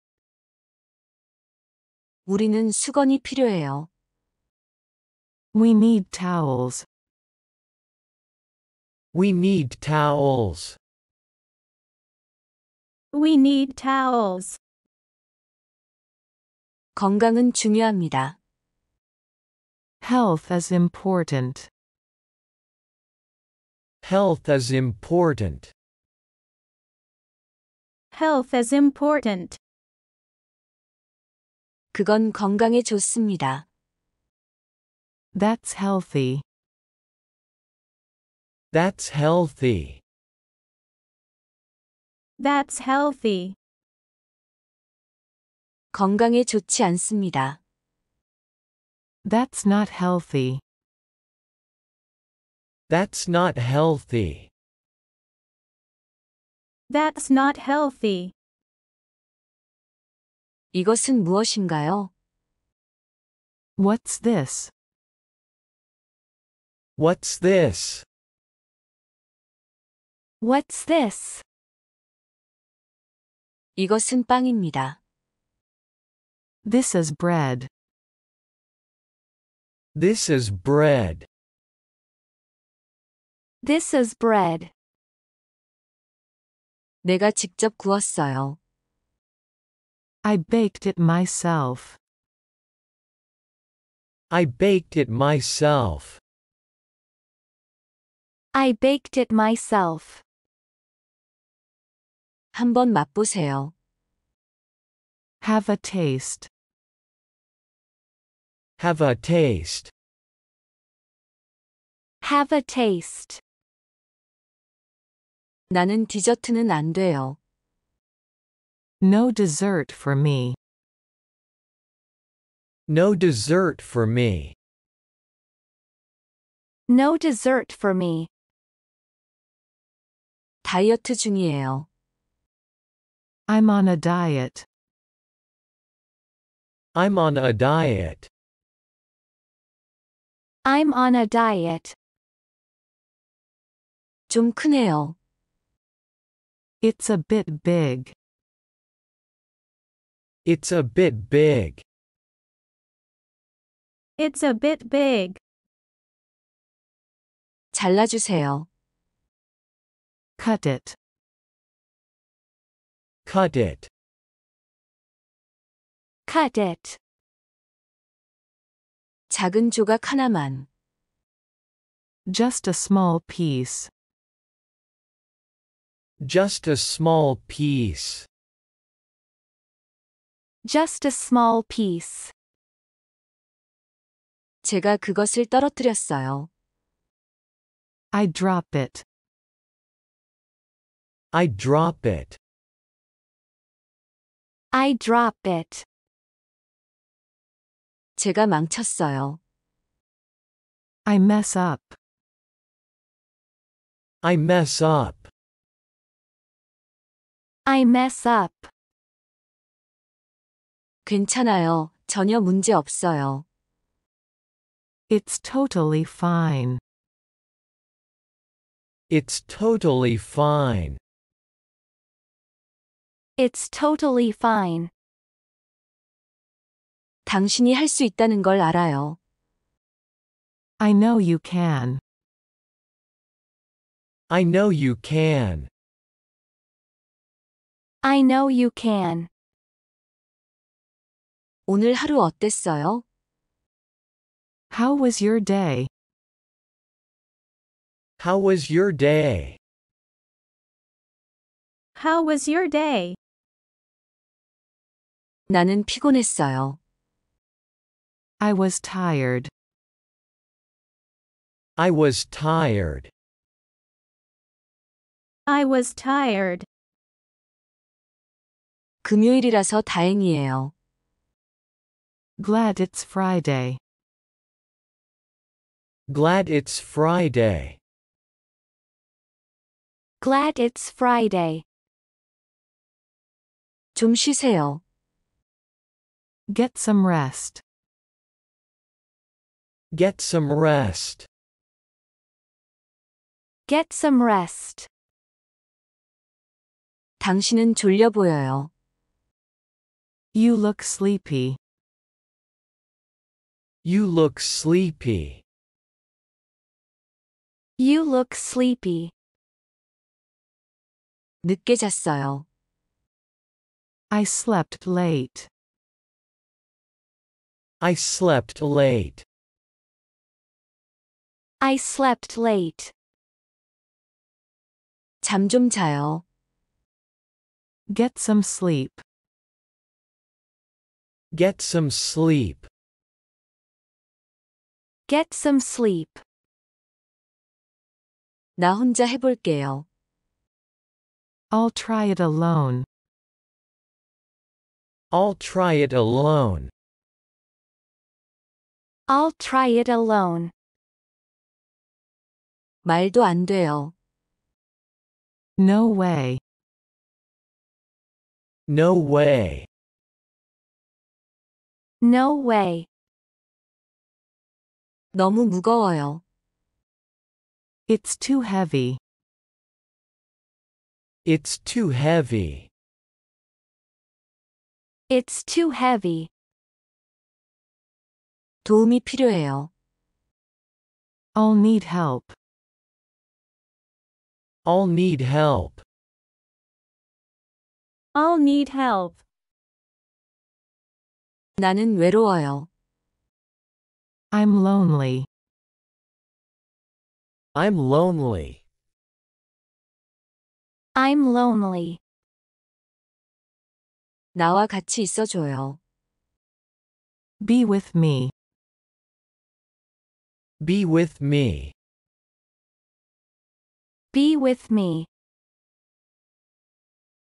우리는 수건이 필요해요. We need towels. We need towels. We need towels. 건강은 중요합니다. Health is important. Health is important. Health is important. 그건 건강에 좋습니다. That's healthy. That's healthy. That's healthy. 건강에 좋지 않습니다. That's not healthy. That's not healthy. That's not healthy. 이것은 무엇인가요? What's this? What's this? What's this? 이것은 빵입니다. This is bread. This is bread. This is bread. 내가 직접 구웠어요. I baked it myself. I baked it myself. I baked it myself. 한번 맛보세요. Have a taste. Have a taste. Have a taste. 나는 디저트는 안 돼요. No dessert for me. No dessert for me. No dessert for me. 다이어트 중이에요. I'm on a diet. I'm on a diet. I'm on a diet. 좀 크네요. It's a bit big. It's a bit big. It's a bit big. 잘라주세요. Cut it. Cut it. Cut it. 작은 조각 하나만. Just a small piece. Just a small piece. Just a small piece. 제가 그것을 떨어뜨렸어요. I drop it. I drop it. I drop it. 제가 망쳤어요. I mess up. I mess up. I mess up. 괜찮아요. 전혀 문제 없어요. It's totally fine. It's totally fine. It's totally fine. 당신이 할 수 있다는 걸 알아요. I know you can. I know you can. I know you can. 오늘 하루 어땠어요? How was your day? How was your day? How was your day? 나는 피곤했어요. I was tired. I was tired. I was tired. 금요일이라서 다행이에요. Glad it's Friday. Glad it's Friday. Glad it's Friday. 좀 쉬세요. Get some rest. Get some rest. Get some rest. 당신은 졸려 보여요. You look sleepy. You look sleepy. You look sleepy. 늦게 잤어요. I slept late. I slept late. I slept late. 잠 좀 자요. Get some sleep. Get some sleep. Get some sleep. 나 혼자 해볼게요. I'll try it alone. I'll try it alone. I'll try it alone. 말도 안 돼요. No way. No way. No way. 너무 무거워요. It's too heavy. It's too heavy. It's too heavy. 도움이 필요해요. I'll need help. I'll need help. I'll need help. 나는 외로워요. I'm lonely. I'm lonely. I'm lonely. 나와 같이 있어줘요. Be with me. Be with me. Be with me.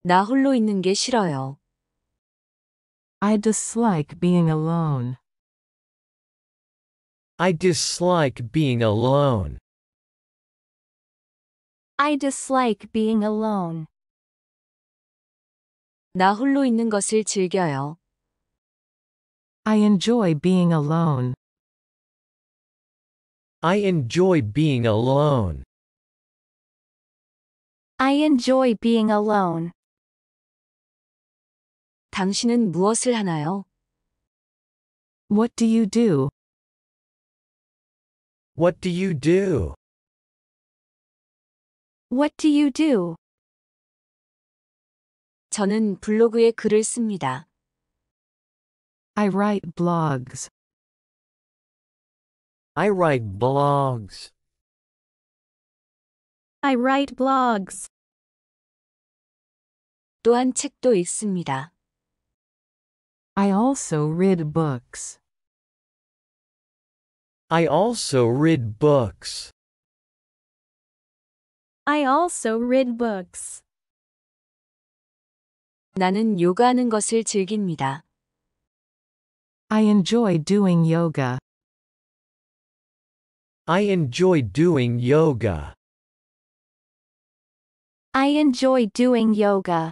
나 홀로 있는 게 싫어요. I dislike being alone. I dislike being alone. I dislike being alone. 나 홀로 있는 것을 즐겨요. I enjoy being alone. I enjoy being alone. I enjoy being alone. 당신은 무엇을 하나요? What do you do? What do you do? What do you do? 저는 블로그에 글을 씁니다. I write blogs. I write blogs. I write blogs. 또한 책도 읽습니다. I also read books. I also read books. I also read books. 나는 요가하는 것을 즐깁니다. I enjoy doing yoga. I enjoy doing yoga. I enjoy doing yoga.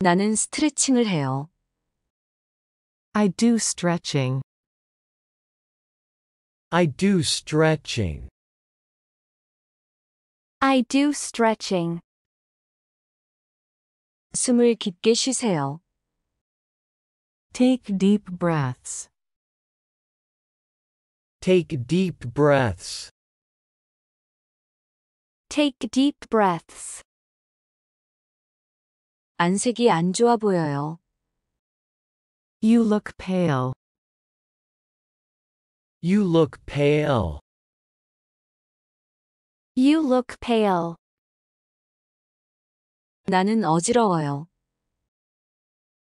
나는 스트레칭을 해요. I do stretching. I do stretching. I do stretching. 숨을 깊게 쉬세요. Take deep breaths. Take deep breaths. Take deep breaths. 안색이 안 좋아 보여요. You look pale. You look pale. You look pale. 나는 어지러워요.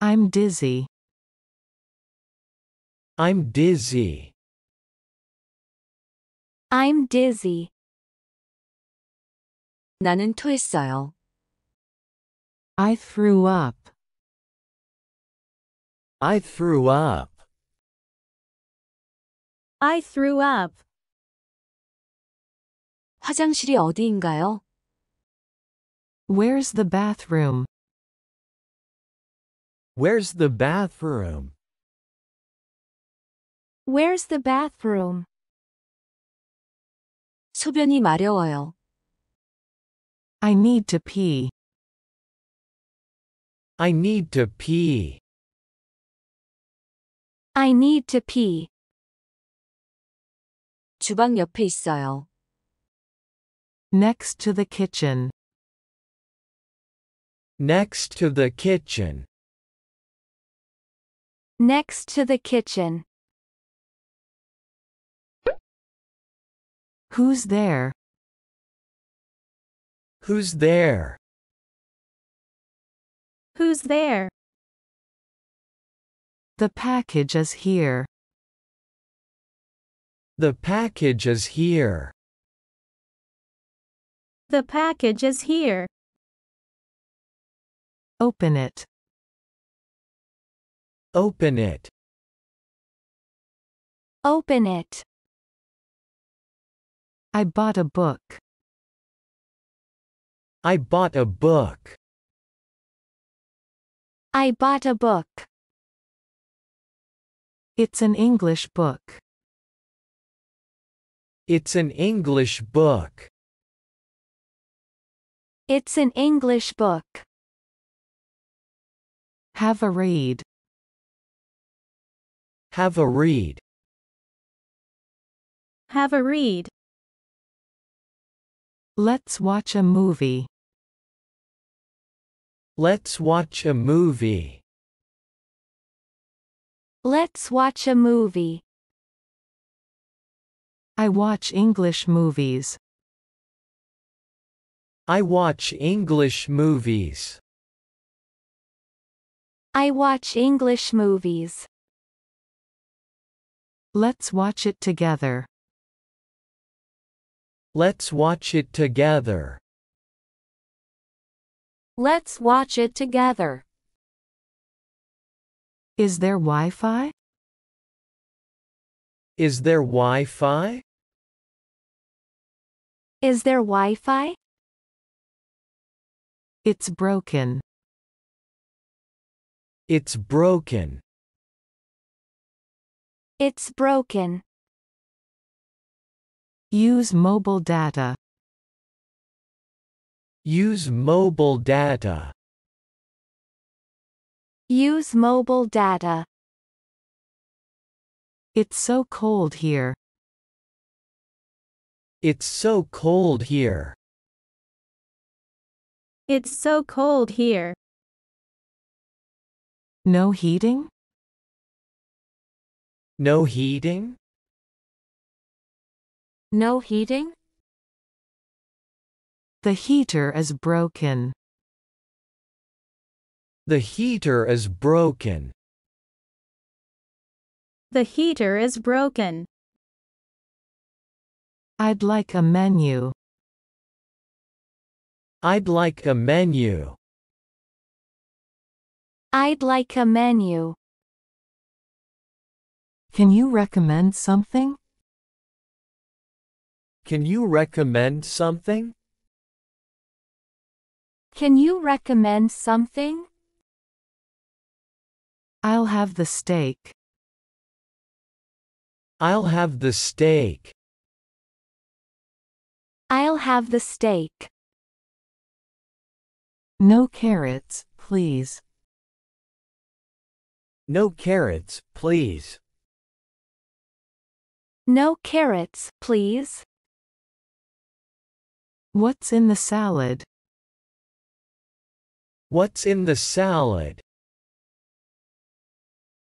I'm dizzy. I'm dizzy. I'm dizzy. 나는 토했어요. I threw up. I threw up. I threw up. 화장실이 어디인가요? Where's the bathroom? Where's the bathroom? Where's the bathroom? 소변이 마려워요. I need to pee. I need to pee. I need to pee. 주방 옆에 있어요. Next to the kitchen. Next to the kitchen. Next to the kitchen. Who's there? Who's there? Who's there? The package is here. The package is here. The package is here. Open it. Open it. Open it. I bought a book. I bought a book. I bought a book. It's an English book. It's an English book. It's an English book. Have a read. Have a read. Have a read. Let's watch a movie. Let's watch a movie. Let's watch a movie. I watch English movies. I watch English movies. I watch English movies. Let's watch it together. Let's watch it together. Let's watch it together. Is there Wi-Fi? Is there Wi-Fi? Is there Wi-Fi? It's broken. It's broken. It's broken. Use mobile data. Use mobile data. Use mobile data. It's so cold here. It's so cold here. It's so cold here. No heating? No heating? No heating? The heater is broken. The heater is broken. The heater is broken. I'd like a menu. I'd like a menu. I'd like a menu. Can you recommend something? Can you recommend something? Can you recommend something? I'll have the steak. I'll have the steak. I'll have the steak. No carrots, please. No carrots, please. No carrots, please. What's in the salad? What's in the salad?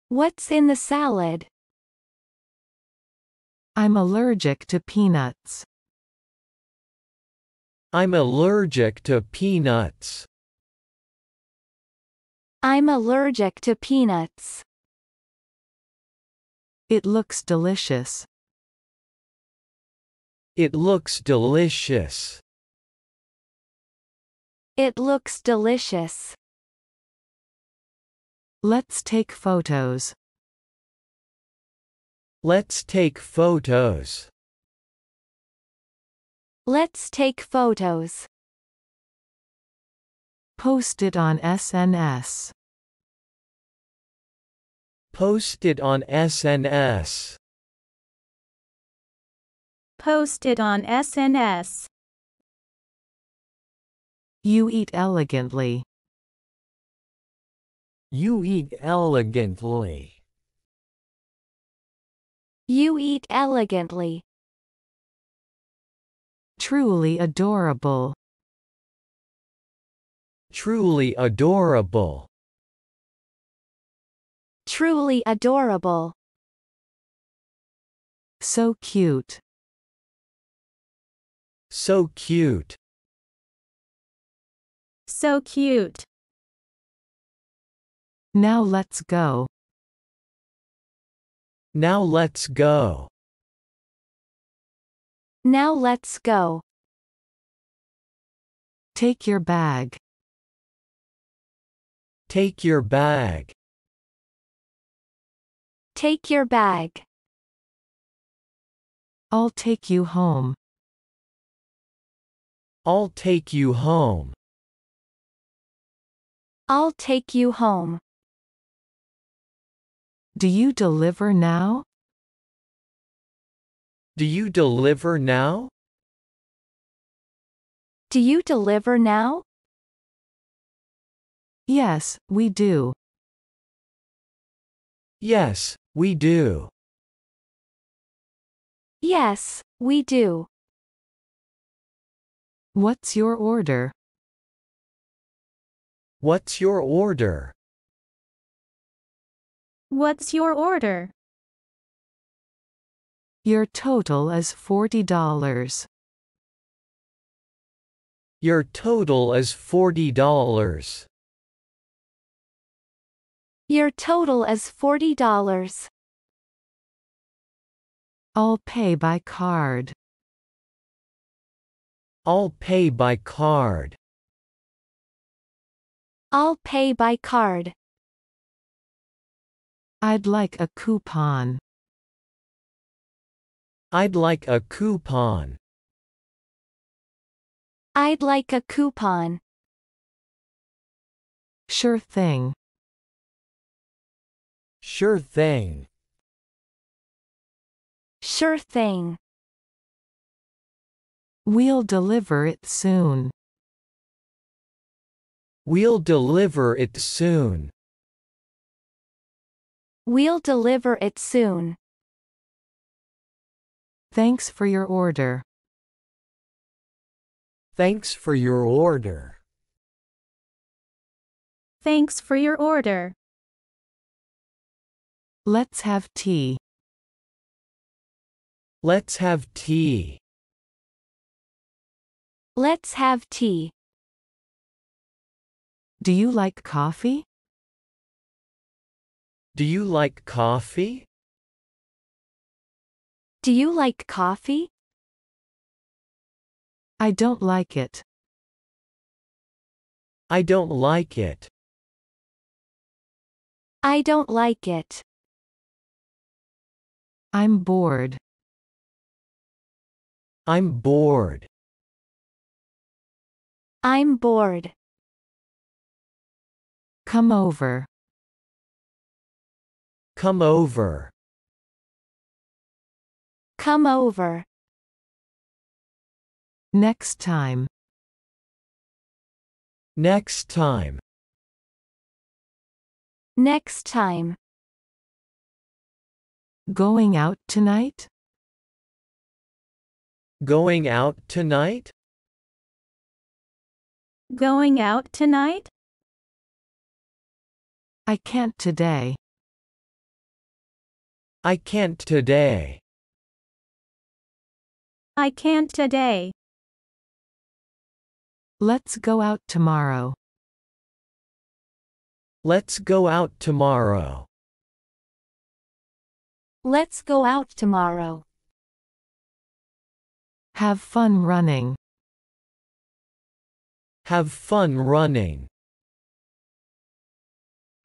What's in the salad? I'm allergic to peanuts. I'm allergic to peanuts. I'm allergic to peanuts. It looks delicious. It looks delicious. It looks delicious. Let's take photos. Let's take photos. Let's take photos. Post it on SNS. Post it on SNS. Post it on SNS. You eat elegantly. You eat elegantly. You eat elegantly. Truly adorable. Truly adorable. Truly adorable. So cute. So cute. So cute. Now let's go. Now let's go. Now let's go. Take your bag. Take your bag. Take your bag. I'll take you home. I'll take you home. I'll take you home. Do you deliver now? Do you deliver now? Do you deliver now? Yes, we do. Yes, we do. Yes, we do. What's your order? What's your order? What's your order? Your total is $40. Your total is $40. Your total is $40. I'll pay by card. I'll pay by card. I'll pay by card. I'd like a coupon. I'd like a coupon. I'd like a coupon. Sure thing. Sure thing. Sure thing. We'll deliver it soon. We'll deliver it soon. We'll deliver it soon. Thanks for your order. Thanks for your order. Thanks for your order. Let's have tea. Let's have tea. Let's have tea. Do you like coffee? Do you like coffee? Do you like coffee? I don't like it. I don't like it. I don't like it. I'm bored. I'm bored. I'm bored. Come over. Come over. Come over. Next time. Next time. Next time. Going out tonight? Going out tonight? Going out tonight? I can't today. I can't today. I can't today. Let's go out tomorrow. Let's go out tomorrow. Let's go out tomorrow. Have fun running. Have fun running.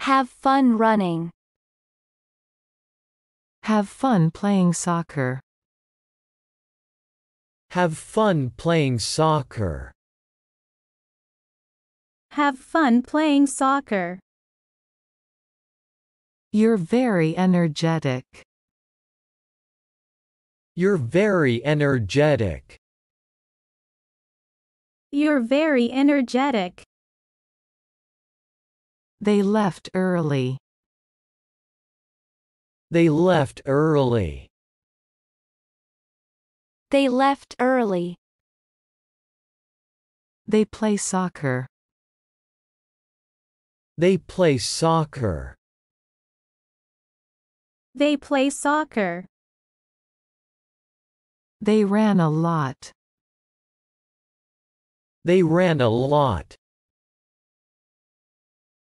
Have fun running. Have fun playing soccer. Have fun playing soccer. Have fun playing soccer. You're very energetic. You're very energetic. You're very energetic. They left early. They left early. They left early. They play soccer. They play soccer. They play soccer. They ran a lot. They ran a lot.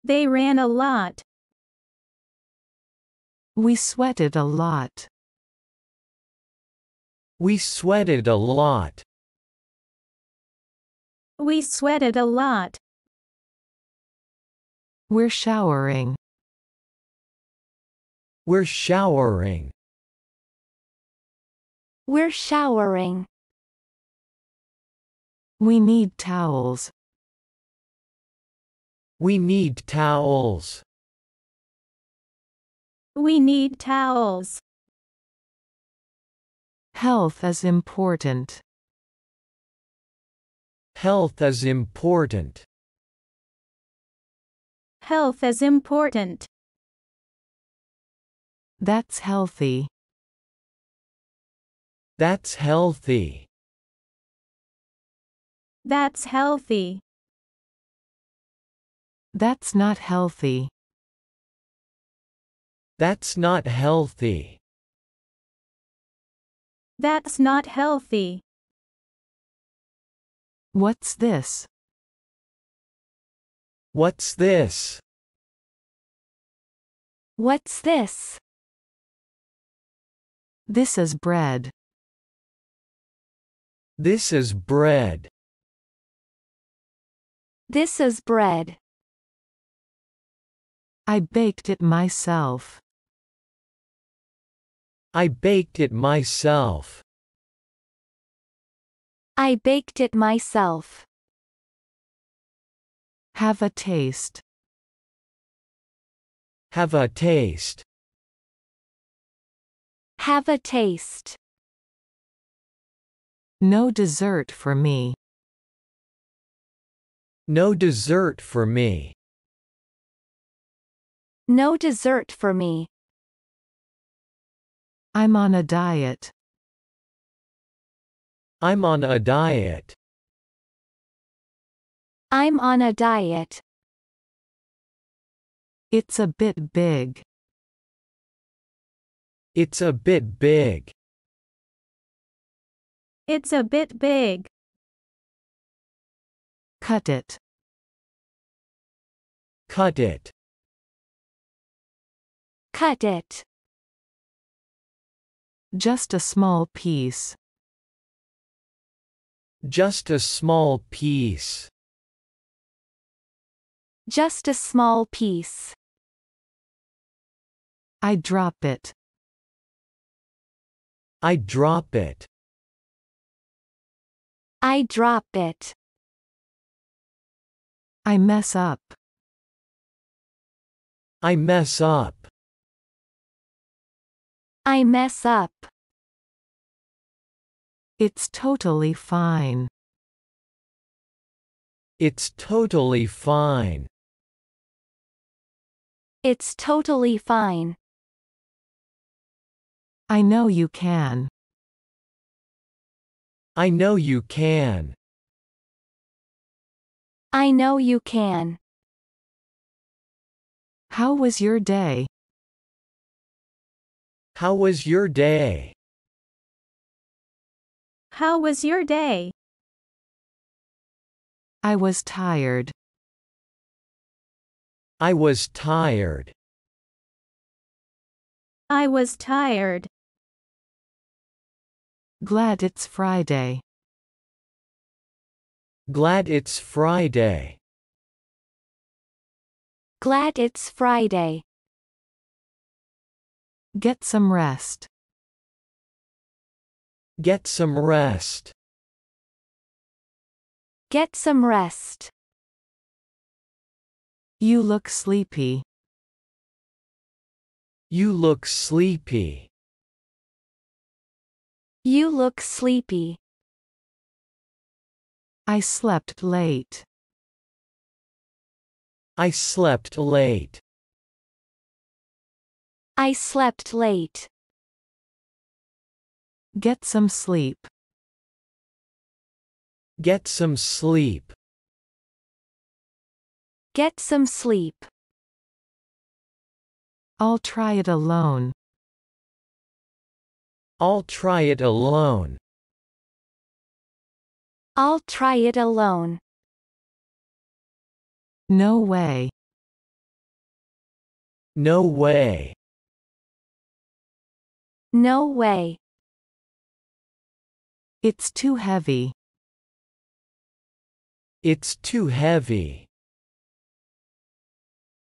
They ran a lot. We sweated a lot. We sweated a lot. We sweated a lot. We're showering. We're showering. We're showering. We need towels. We need towels. We need towels. Health is important. Health is important. Health is important. That's healthy. That's healthy. That's healthy. That's not healthy. That's not healthy. That's not healthy. What's this? What's this? What's this? This is bread. This is bread. This is bread. I baked it myself. I baked it myself. I baked it myself. Have a taste. Have a taste. Have a taste. No dessert for me. No dessert for me. No dessert for me. I'm on a diet. I'm on a diet. I'm on a diet. It's a bit big. It's a bit big. It's a bit big. Cut it. Cut it. Cut it. Just a small piece. Just a small piece. Just a small piece. I drop it. I drop it. I drop it. I mess up. I mess up. I mess up. It's totally fine. It's totally fine. It's totally fine. I know you can. I know you can. I know you can. How was your day? How was your day? How was your day? I was tired. I was tired. I was tired. Glad it's Friday. Glad it's Friday. Glad it's Friday. Get some rest. Get some rest. Get some rest. You look sleepy. You look sleepy. You look sleepy. I slept late. I slept late. I slept late. Get some sleep. Get some sleep. Get some sleep. I'll try it alone. I'll try it alone. I'll try it alone. No way. No way. No way. It's too heavy. It's too heavy.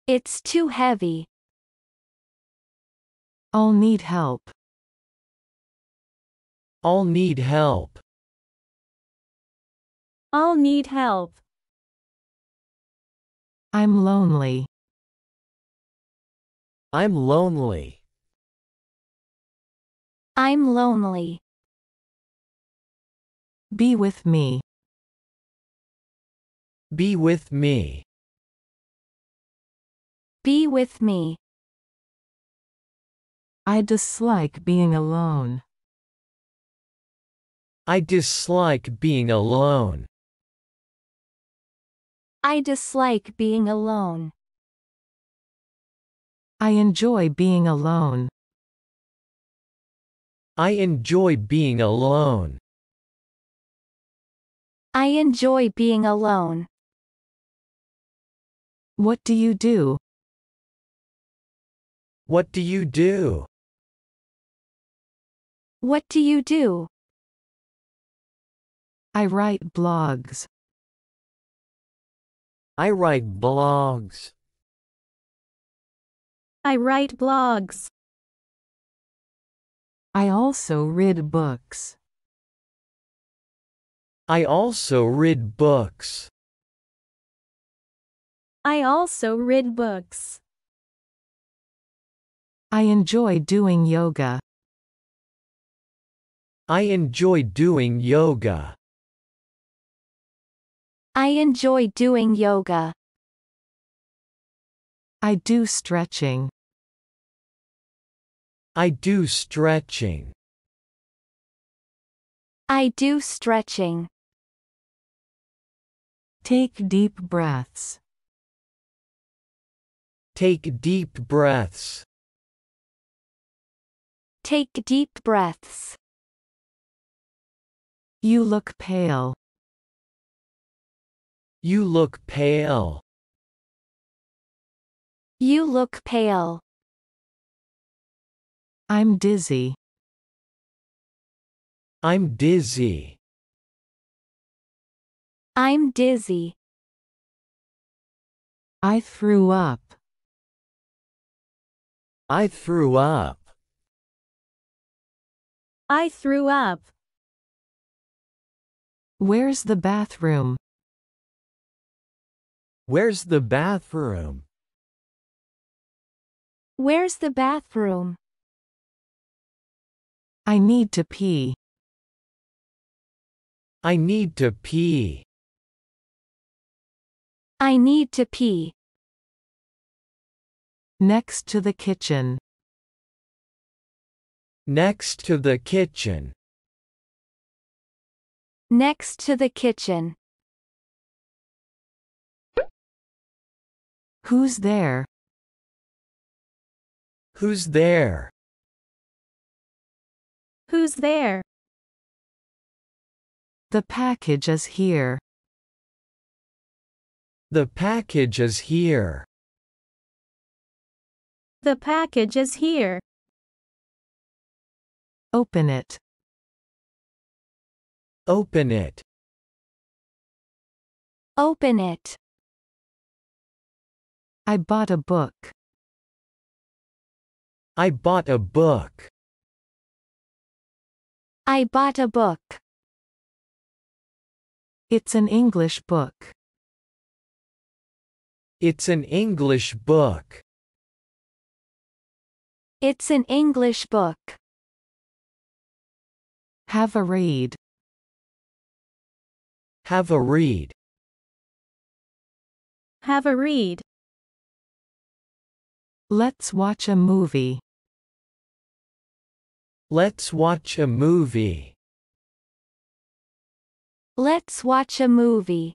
It's too heavy. I'll need help. I'll need help. I'll need help. I'm lonely. I'm lonely. I'm lonely. Be with me. Be with me. Be with me. I dislike being alone. I dislike being alone. I dislike being alone. I enjoy being alone. I enjoy being alone. I enjoy being alone. What do you do? What do you do? What do you do? I write blogs. I write blogs. I write blogs. I also read books. I also read books. I also read books. I enjoy doing yoga. I enjoy doing yoga. I enjoy doing yoga. I do stretching. I do stretching. I do stretching. Take deep breaths. Take deep breaths. Take deep breaths. You look pale. You look pale. You look pale. I'm dizzy. I'm dizzy. I'm dizzy. I threw up. I threw up. I threw up. Where's the bathroom? Where's the bathroom? Where's the bathroom? I need to pee. I need to pee. I need to pee. Next to the kitchen. Next to the kitchen. Next to the kitchen. Who's there? Who's there? Who's there? The package is here. The package is here. The package is here. Open it. Open it. Open it. I bought a book. I bought a book. I bought a book. It's an English book. It's an English book. It's an English book. Have a read. Have a read. Have a read. Let's watch a movie. Let's watch a movie. Let's watch a movie.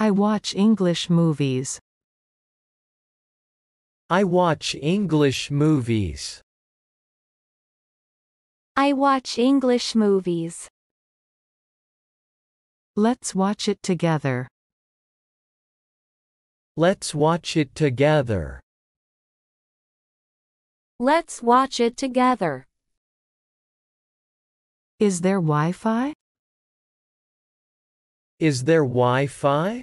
I watch English movies. I watch English movies. I watch English movies. Let's watch it together. Let's watch it together. Let's watch it together. Is there Wi-Fi? Is there Wi-Fi?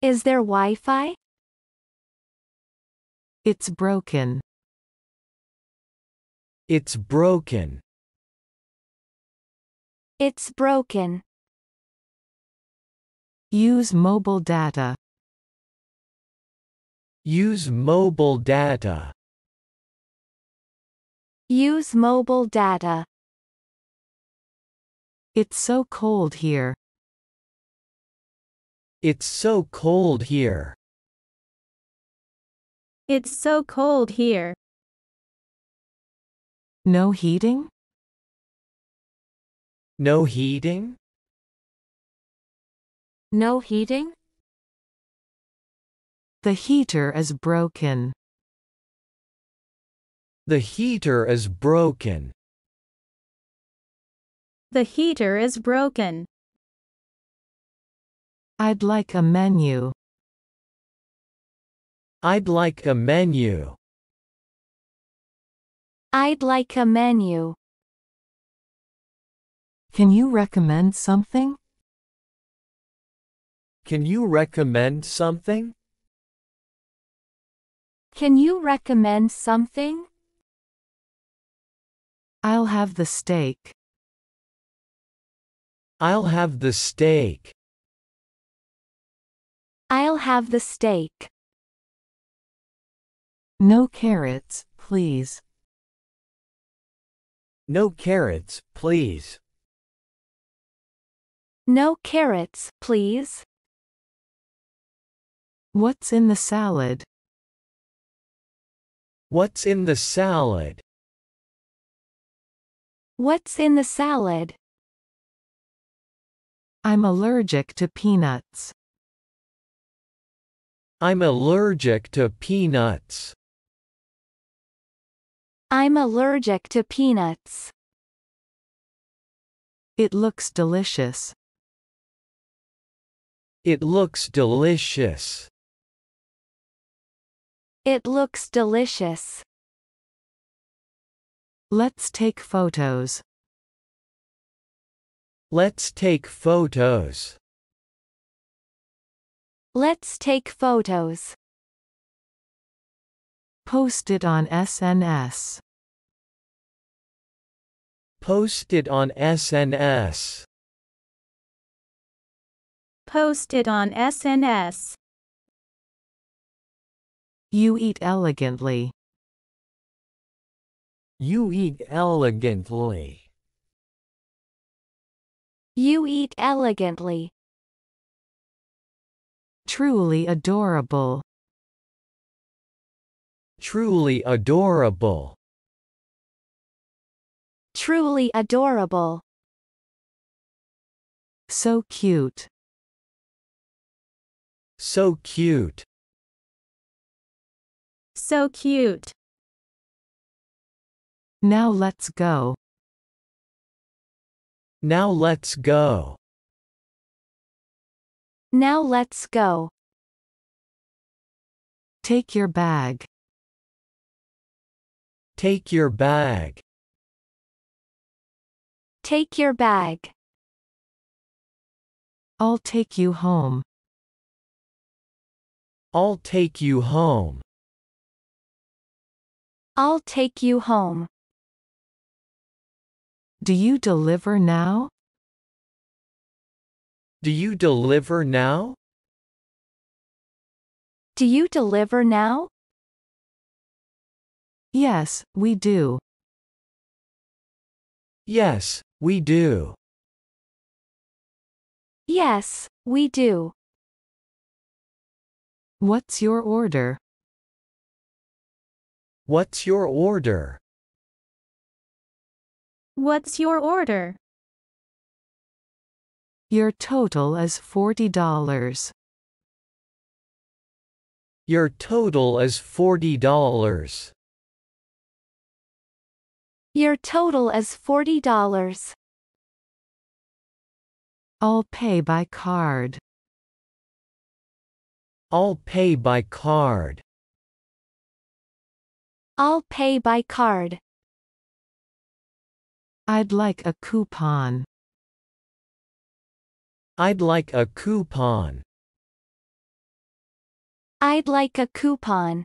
Is there Wi-Fi? It's broken. It's broken. It's broken. Use mobile data. Use mobile data. Use mobile data. It's so cold here. It's so cold here. It's so cold here. No heating? No heating? No heating? The heater is broken. The heater is broken. The heater is broken. I'd like a menu. I'd like a menu. I'd like a menu. Can you recommend something? Can you recommend something? Can you recommend something? I'll have the steak. I'll have the steak. I'll have the steak. No carrots, please. No carrots, please. No carrots, please. What's in the salad? What's in the salad? What's in the salad? I'm allergic to peanuts. I'm allergic to peanuts. I'm allergic to peanuts. It looks delicious. It looks delicious. It looks delicious. Let's take photos. Let's take photos. Let's take photos. Post it on SNS. Post it on SNS. Post it on SNS. You eat elegantly. You eat elegantly. You eat elegantly. Truly adorable. Truly adorable. Truly adorable. So cute. So cute. So cute. Now let's go. Now let's go. Now let's go. Take your bag. Take your bag. Take your bag. I'll take you home. I'll take you home. I'll take you home. Do you deliver now? Do you deliver now? Do you deliver now? Yes, we do. Yes, we do. Yes, we do. What's your order? What's your order? What's your order? Your total is $40. Your total is $40. Your total is $40. I'll pay by card. I'll pay by card. I'll pay by card. I'd like a coupon. I'd like a coupon. I'd like a coupon.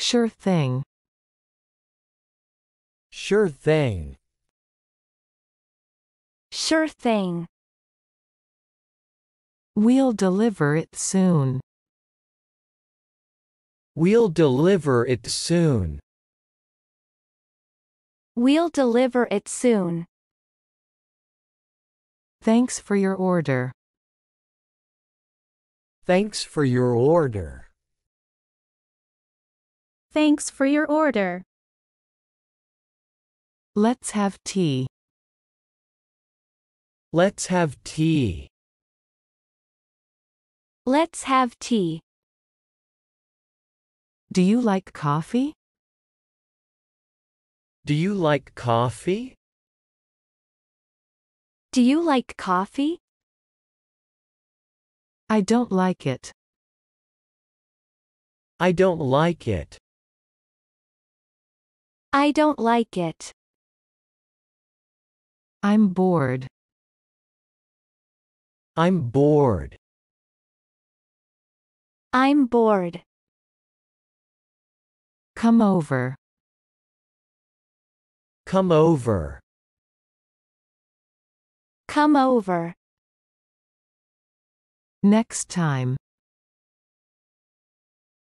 Sure thing. Sure thing. Sure thing. We'll deliver it soon. We'll deliver it soon. We'll deliver it soon. Thanks for your order. Thanks for your order. Thanks for your order. Let's have tea. Let's have tea. Let's have tea. Do you like coffee? Do you like coffee? Do you like coffee? I don't like it. I don't like it. I don't like it. I'm bored. I'm bored. I'm bored. Come over. Come over. Come over. Next time.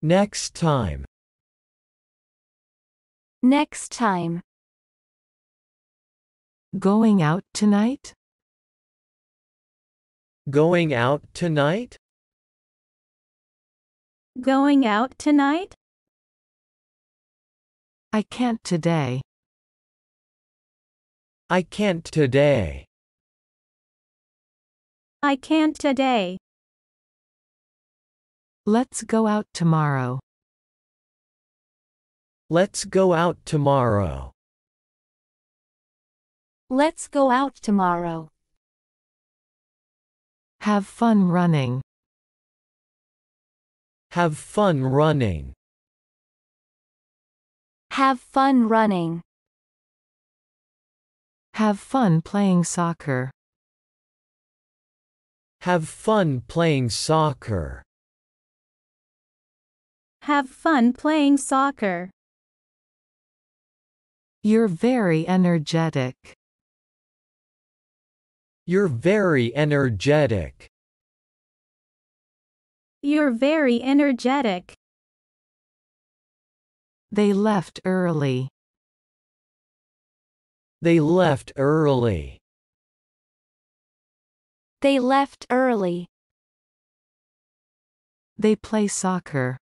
Next time. Next time. Going out tonight? Going out tonight? Going out tonight? I can't today. I can't today. I can't today. Let's go out tomorrow. Let's go out tomorrow. Let's go out tomorrow. Have fun running. Have fun running. Have fun running. Have fun playing soccer. Have fun playing soccer. Have fun playing soccer. You're very energetic. You're very energetic. You're very energetic. They left early. They left early. They left early. They play soccer.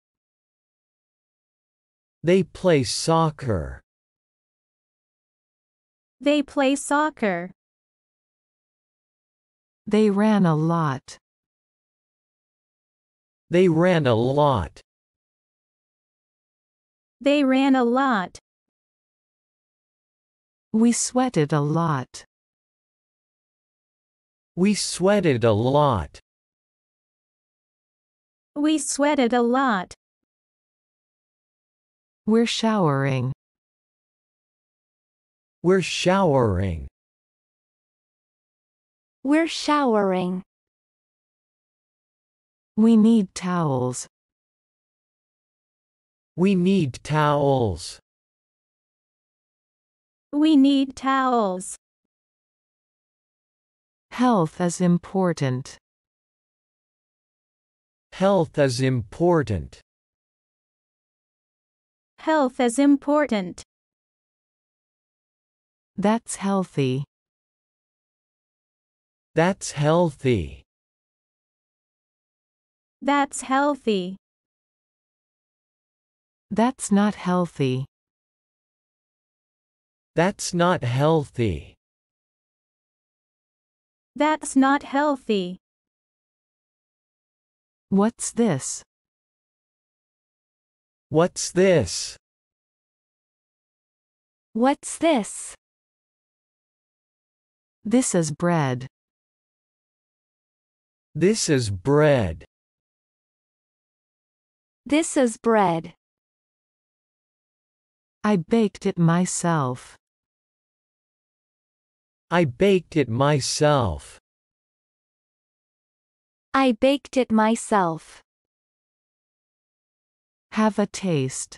They play soccer. They play soccer. They ran a lot. They ran a lot. They ran a lot. We sweated a lot. We sweated a lot. We sweated a lot. We're showering. We're showering. We're showering. We need towels. We need towels. We need towels. Health is important. Health is important. Health is important. That's healthy. That's healthy. That's healthy. That's not healthy. That's not healthy. That's not healthy. What's this? What's this? What's this? This is bread. This is bread. This is bread. I baked it myself. I baked it myself. I baked it myself. Have a taste.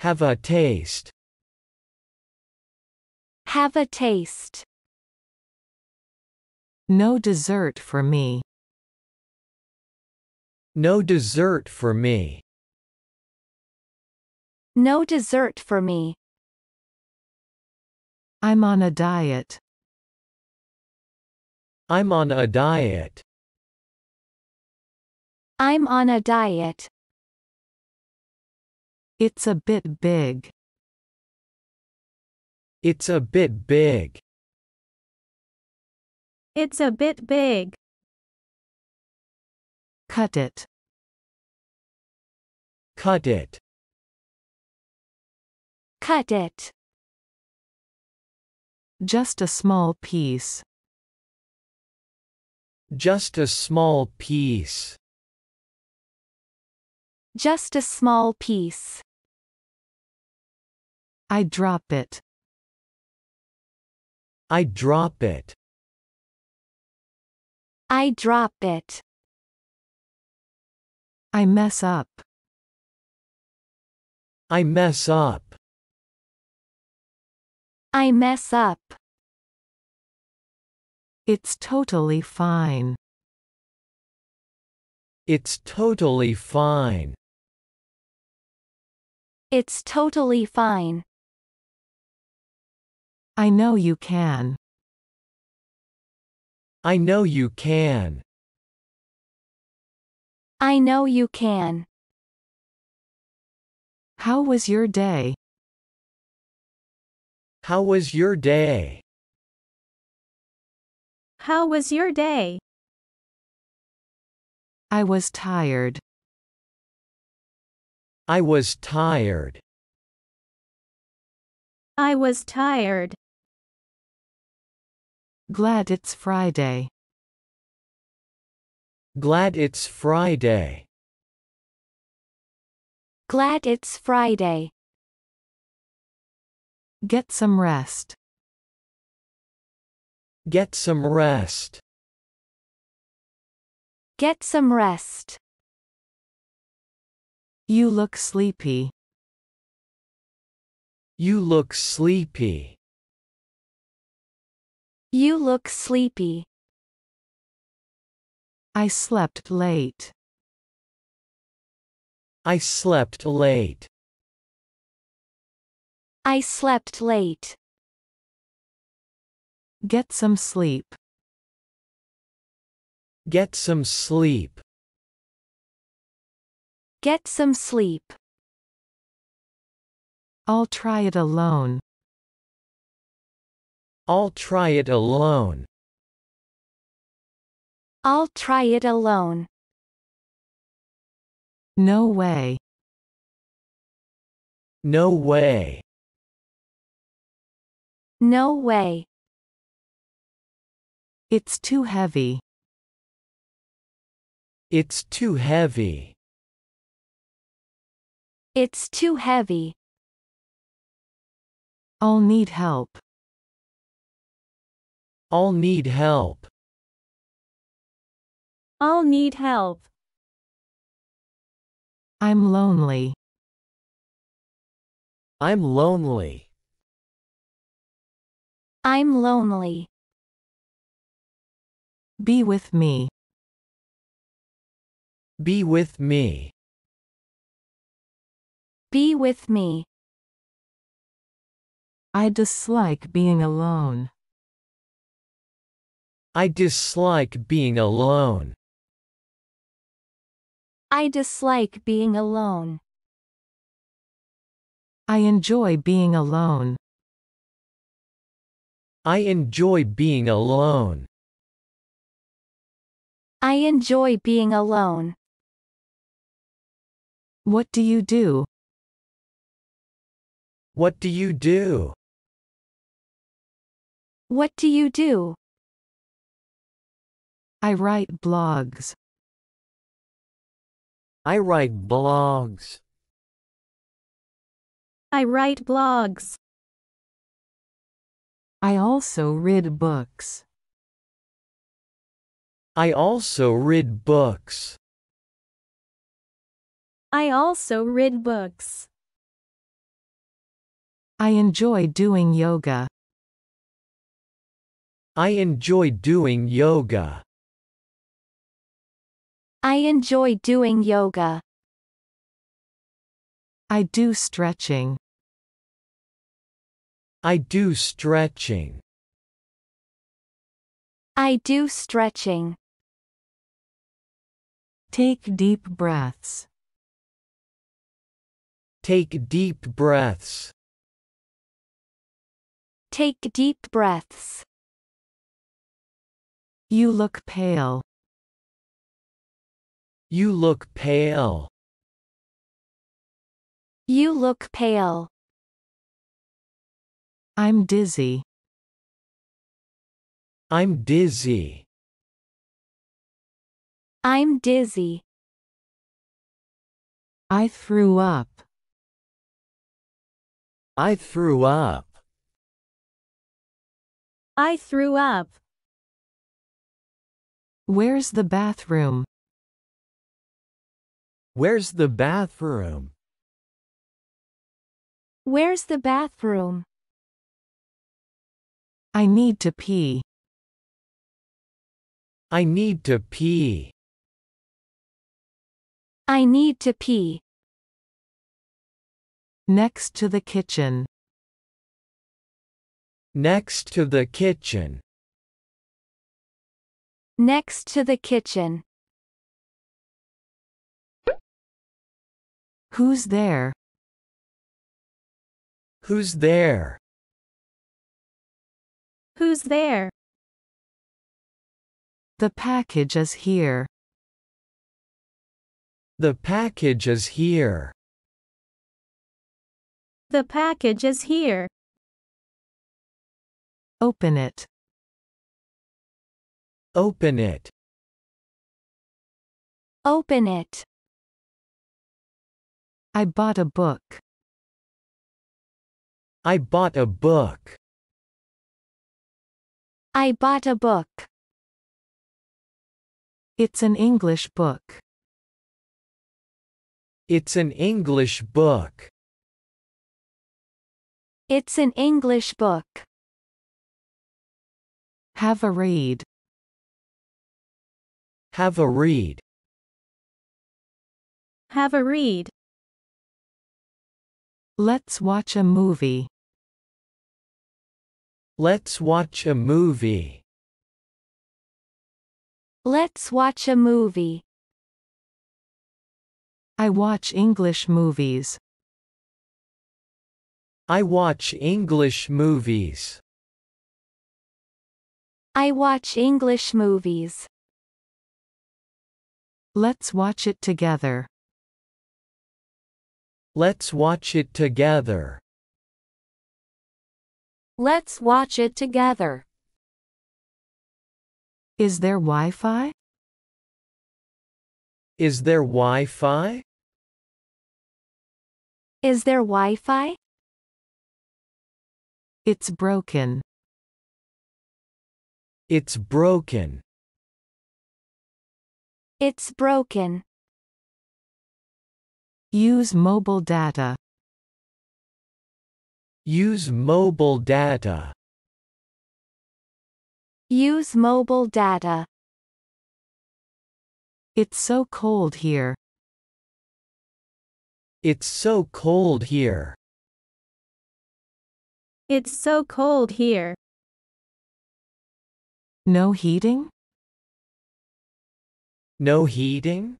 Have a taste. Have a taste. No dessert for me. No dessert for me. No dessert for me. I'm on a diet. I'm on a diet. I'm on a diet. It's a bit big. It's a bit big. It's a bit big. Cut it. Cut it. Cut it. Just a small piece. Just a small piece. Just a small piece. I drop it. I drop it. I drop it. I mess up. I mess up. I mess up. It's totally fine. It's totally fine. It's totally fine. I know you can. I know you can. I know you can. How was your day? How was your day? How was your day? I was tired. I was tired. I was tired. Glad it's Friday. Glad it's Friday. Glad it's Friday. Get some rest. Get some rest. Get some rest. You look sleepy. You look sleepy. You look sleepy. I slept late. I slept late. I slept late. Get some sleep. Get some sleep. Get some sleep. I'll try it alone. I'll try it alone. I'll try it alone. No way. No way. No way. It's too heavy. It's too heavy. It's too heavy. I'll need help. I'll need help. I'll need help. I'm lonely. I'm lonely. I'm lonely. Be with me. Be with me. Be with me. I dislike being alone. I dislike being alone. I dislike being alone. I enjoy being alone. I enjoy being alone. I enjoy being alone. What do you do? What do you do? What do you do? I write blogs. I write blogs. I write blogs. I also read books. I also read books. I also read books. I enjoy doing yoga. I enjoy doing yoga. I enjoy doing yoga. I do stretching. I do stretching. I do stretching. Take deep breaths. Take deep breaths. Take deep breaths. You look pale. You look pale. You look pale. I'm dizzy. I'm dizzy. I'm dizzy. I threw up. I threw up. I threw up. Where's the bathroom? Where's the bathroom? Where's the bathroom? I need to pee. I need to pee. I need to pee. Next to the kitchen. Next to the kitchen. Next to the kitchen. Who's there? Who's there? Who's there? The package is here. The package is here. The package is here. Open it. Open it. Open it. I bought a book. I bought a book. I bought a book. It's an English book. It's an English book. It's an English book. Have a read. Have a read. Have a read. Let's watch a movie. Let's watch a movie. Let's watch a movie. I watch English movies. I watch English movies. I watch English movies. Let's watch it together. Let's watch it together. Let's watch it together. Is there Wi-Fi? Is there Wi-Fi? Is there Wi-Fi? It's broken. It's broken. It's broken. Use mobile data. Use mobile data. Use mobile data. It's so cold here. It's so cold here. It's so cold here. No heating? No heating?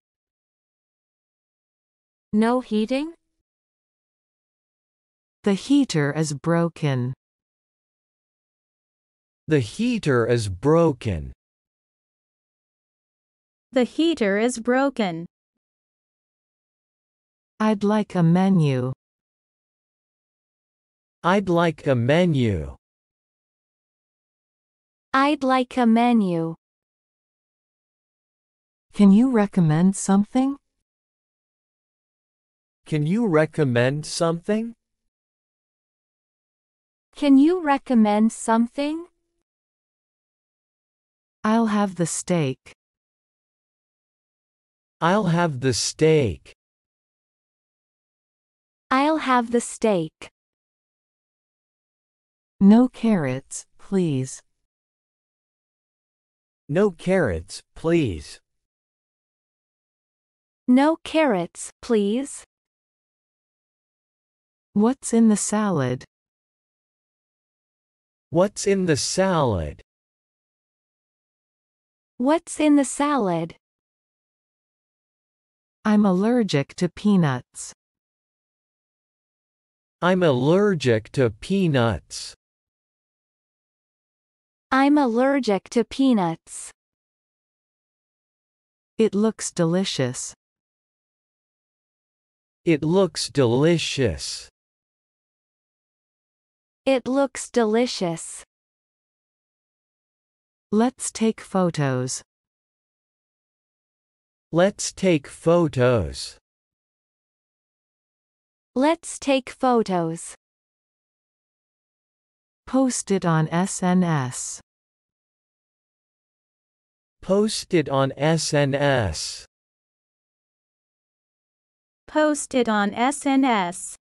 No heating? The heater is broken. The heater is broken. The heater is broken. I'd like a menu. I'd like a menu. I'd like a menu. Can you recommend something? Can you recommend something? Can you recommend something? I'll have the steak. I'll have the steak. I'll have the steak. No carrots, please. No carrots, please. No carrots, please. What's in the salad? What's in the salad? What's in the salad? I'm allergic to peanuts. I'm allergic to peanuts. I'm allergic to peanuts. It looks delicious. It looks delicious. It looks delicious. Let's take photos. Let's take photos. Let's take photos. Post it on SNS. Post it on SNS. Post it on SNS.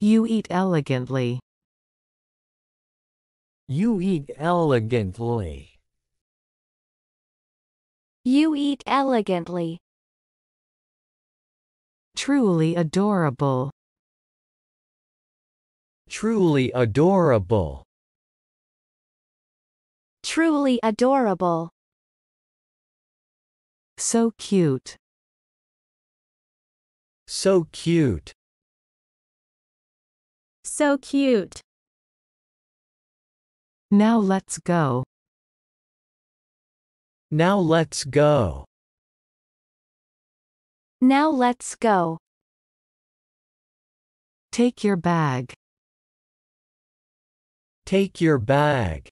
You eat elegantly. You eat elegantly. You eat elegantly. Truly adorable. Truly adorable. Truly adorable. So cute. So cute. So cute. Now let's go. Now let's go. Now let's go. Take your bag. Take your bag.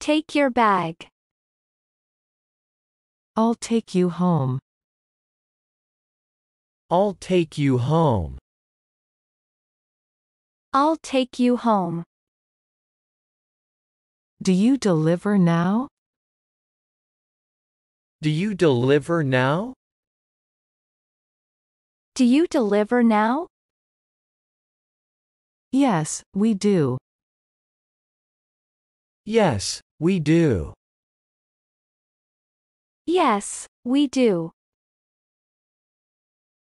Take your bag. I'll take you home. I'll take you home. I'll take you home. Do you deliver now? Do you deliver now? Do you deliver now? Yes, we do. Yes, we do. Yes, we do.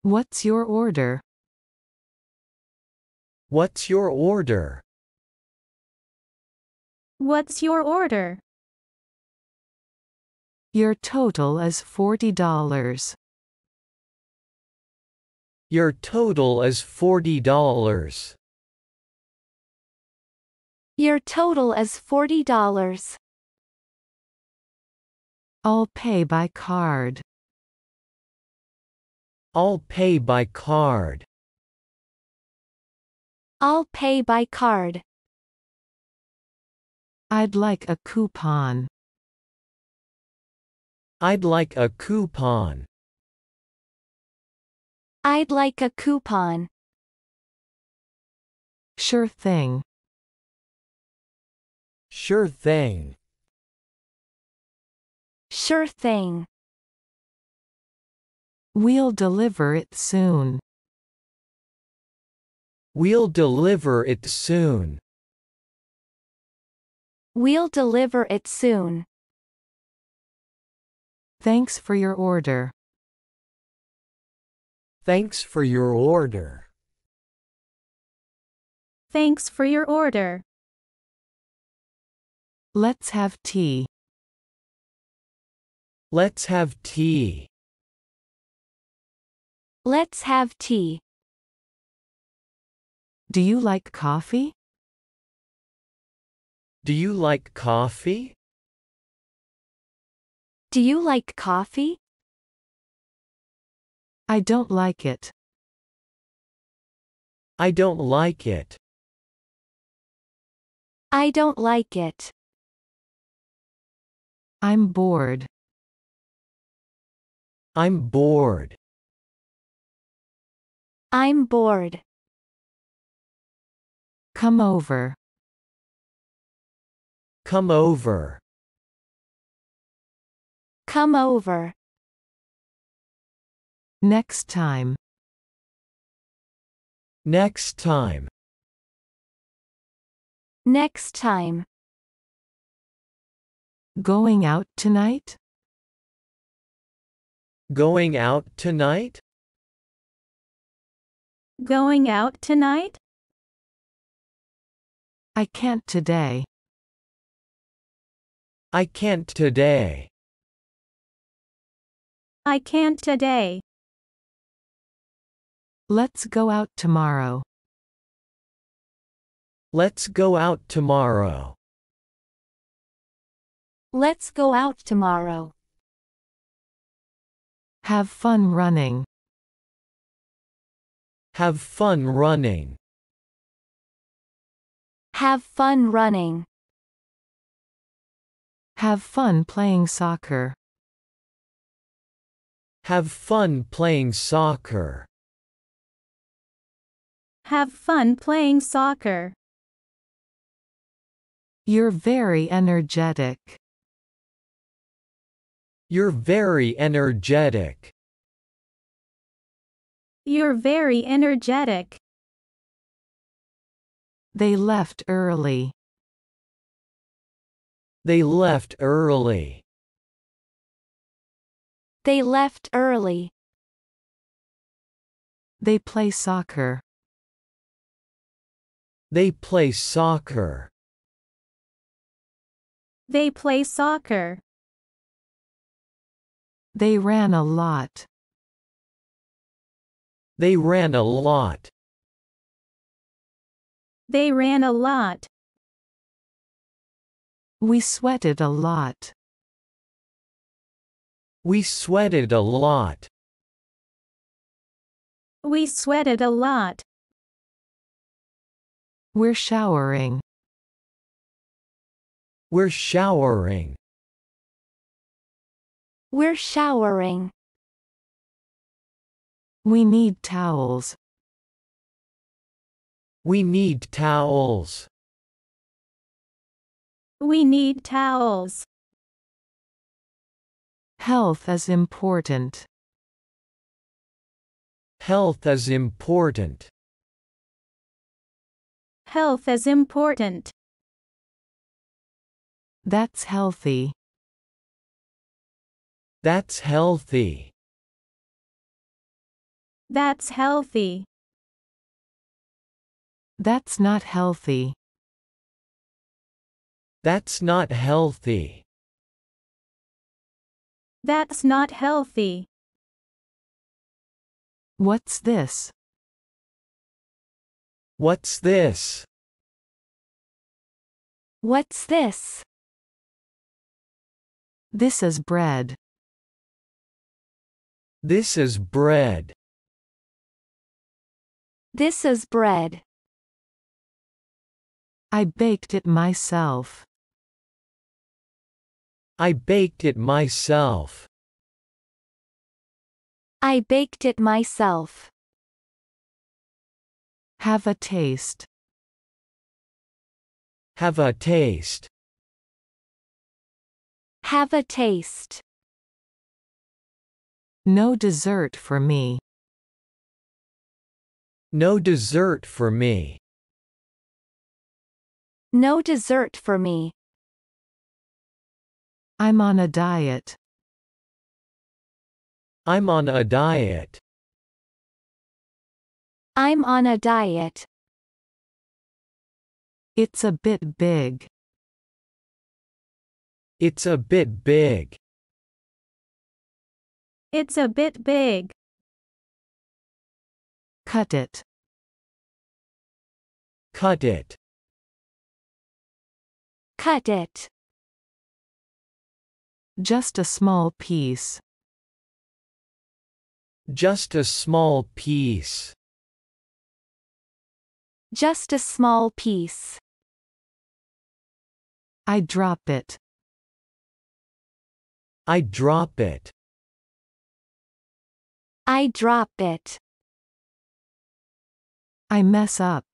What's your order? What's your order? What's your order? Your total is $40. Your total is $40. Your total is $40. I'll pay by card. I'll pay by card. I'll pay by card. I'd like a coupon. I'd like a coupon. I'd like a coupon. Sure thing. Sure thing. Sure thing. We'll deliver it soon. We'll deliver it soon. We'll deliver it soon. Thanks for your order. Thanks for your order. Thanks for your order. Let's have tea. Let's have tea. Let's have tea. Do you like coffee? Do you like coffee? Do you like coffee? I don't like it. I don't like it. I don't like it. I'm bored. I'm bored. I'm bored. Come over. Come over. Come over. Next time. Next time. Next time. Going out tonight? Going out tonight? Going out tonight? I can't today. I can't today. I can't today. Let's go out tomorrow. Let's go out tomorrow. Let's go out tomorrow. Have fun running. Have fun running. Have fun running. Have fun playing soccer. Have fun playing soccer. Have fun playing soccer. You're very energetic. You're very energetic. You're very energetic. They left early. They left early. They left early. They play soccer. They play soccer. They play soccer. They ran a lot. They ran a lot. They ran a lot. We sweated a lot. We sweated a lot. We sweated a lot. We're showering. We're showering. We're showering. We need towels. We need towels. We need towels. Health is important. Health is important. Health is important. That's healthy. That's healthy. That's healthy. That's not healthy. That's not healthy. That's not healthy. What's this? What's this? What's this? This is bread. This is bread. This is bread. I baked it myself. I baked it myself. I baked it myself. Have a taste. Have a taste. Have a taste. No dessert for me. No dessert for me. No dessert for me. I'm on a diet. I'm on a diet. I'm on a diet. It's a bit big. It's a bit big. It's a bit big. Cut it. Cut it. Cut it. Just a small piece. Just a small piece. Just a small piece. I drop it. I drop it. I drop it. I mess up.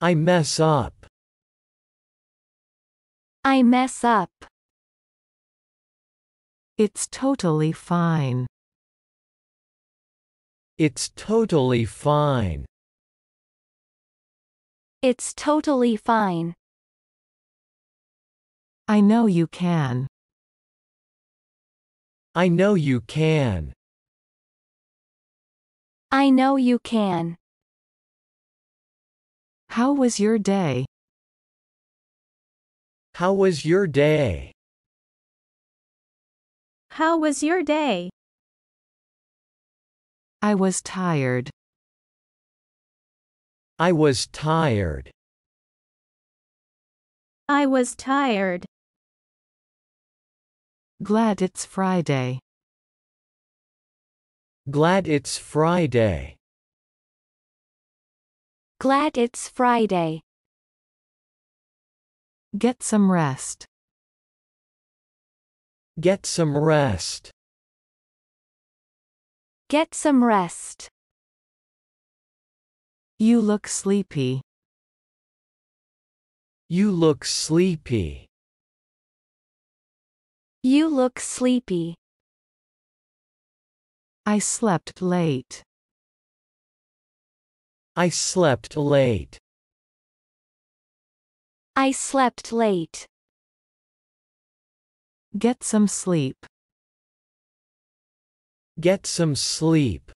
I mess up. I mess up. It's totally fine. It's totally fine. It's totally fine. I know you can. I know you can. I know you can. How was your day? How was your day? How was your day? I was tired. I was tired. I was tired. Glad it's Friday. Glad it's Friday. Glad it's Friday. Get some rest. Get some rest. Get some rest. You look sleepy. You look sleepy. You look sleepy. I slept late. I slept late. I slept late. Get some sleep. Get some sleep.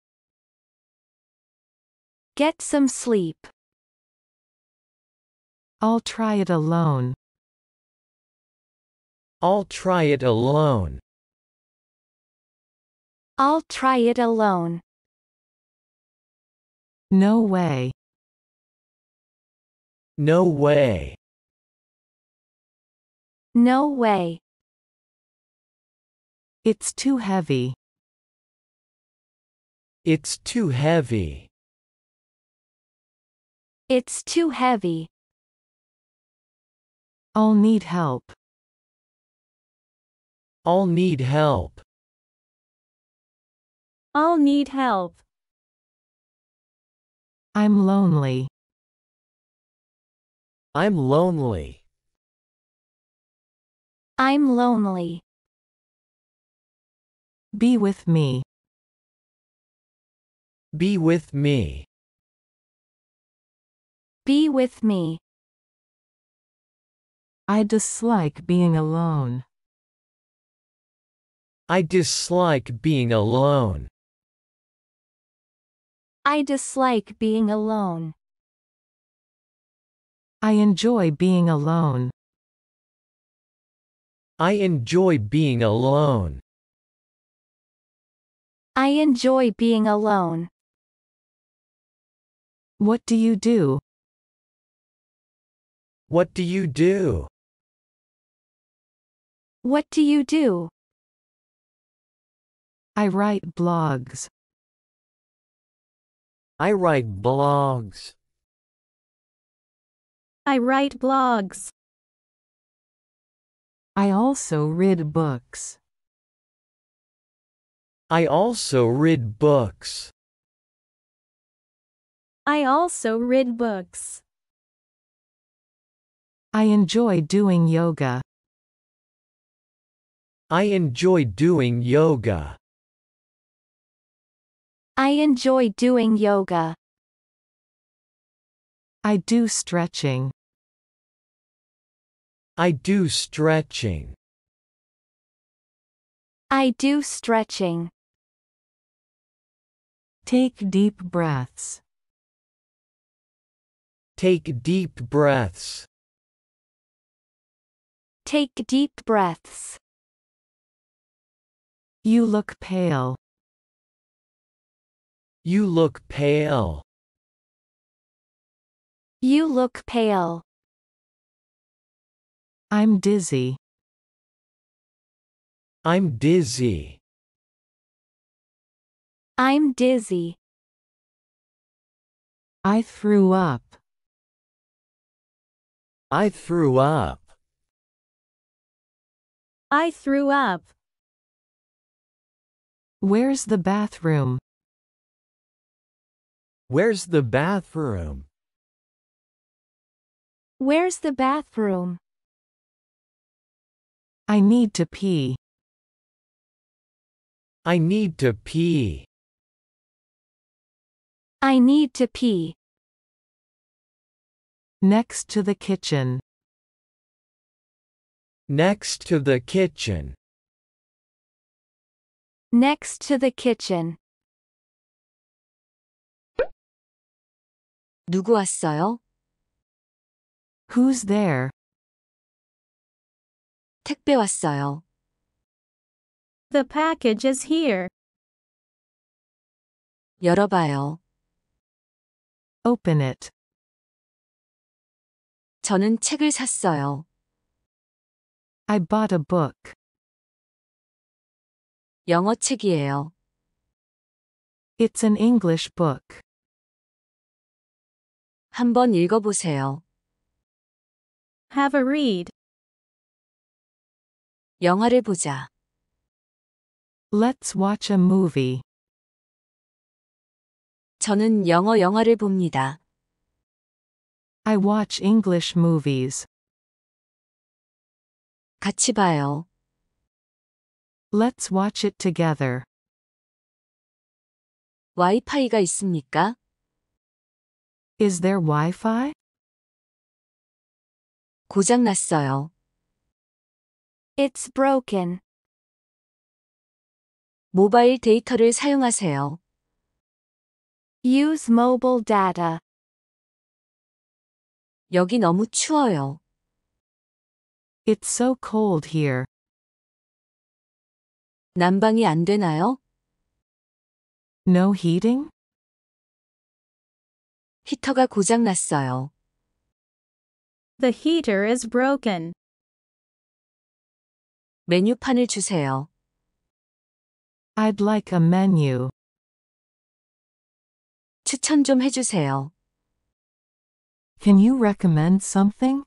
Get some sleep. I'll try it alone. I'll try it alone. I'll try it alone. No way. No way. No way. It's too heavy. It's too heavy. It's too heavy. I'll need help. I'll need help. I'll need help. I'm lonely. I'm lonely. I'm lonely. Be with me. Be with me. Be with me. I dislike being alone. I dislike being alone. I dislike being alone. I enjoy being alone. I enjoy being alone. I enjoy being alone. What do you do? What do you do? What do you do? I write blogs. I write blogs. I write blogs. I also read books. I also read books. I enjoy doing yoga. I enjoy doing yoga. I do stretching. I do stretching. Take deep breaths. Take deep breaths. You look pale. I'm dizzy. I threw up. Where's the bathroom? I need to pee. Next to the kitchen. 누구 왔어요? Who's there? 택배 왔어요. The package is here. 열어봐요. Open it. 저는 책을 샀어요. I bought a book. 영어 책이에요. It's an English book. 한번 읽어보세요. Have a read. 영화를 보자. Let's watch a movie. 저는 영어 영화를 봅니다. I watch English movies. 같이 봐요. Let's watch it together. 와이파이가 있습니까? Is there Wi-Fi? 고장났어요. It's broken. 모바일 데이터를 사용하세요. Use mobile data. 여기 너무 추워요. It's so cold here. 난방이 안 되나요? No heating? 히터가 고장났어요. The heater is broken. 메뉴판을 주세요. I'd like a menu. 추천 좀 해주세요. Can you recommend something?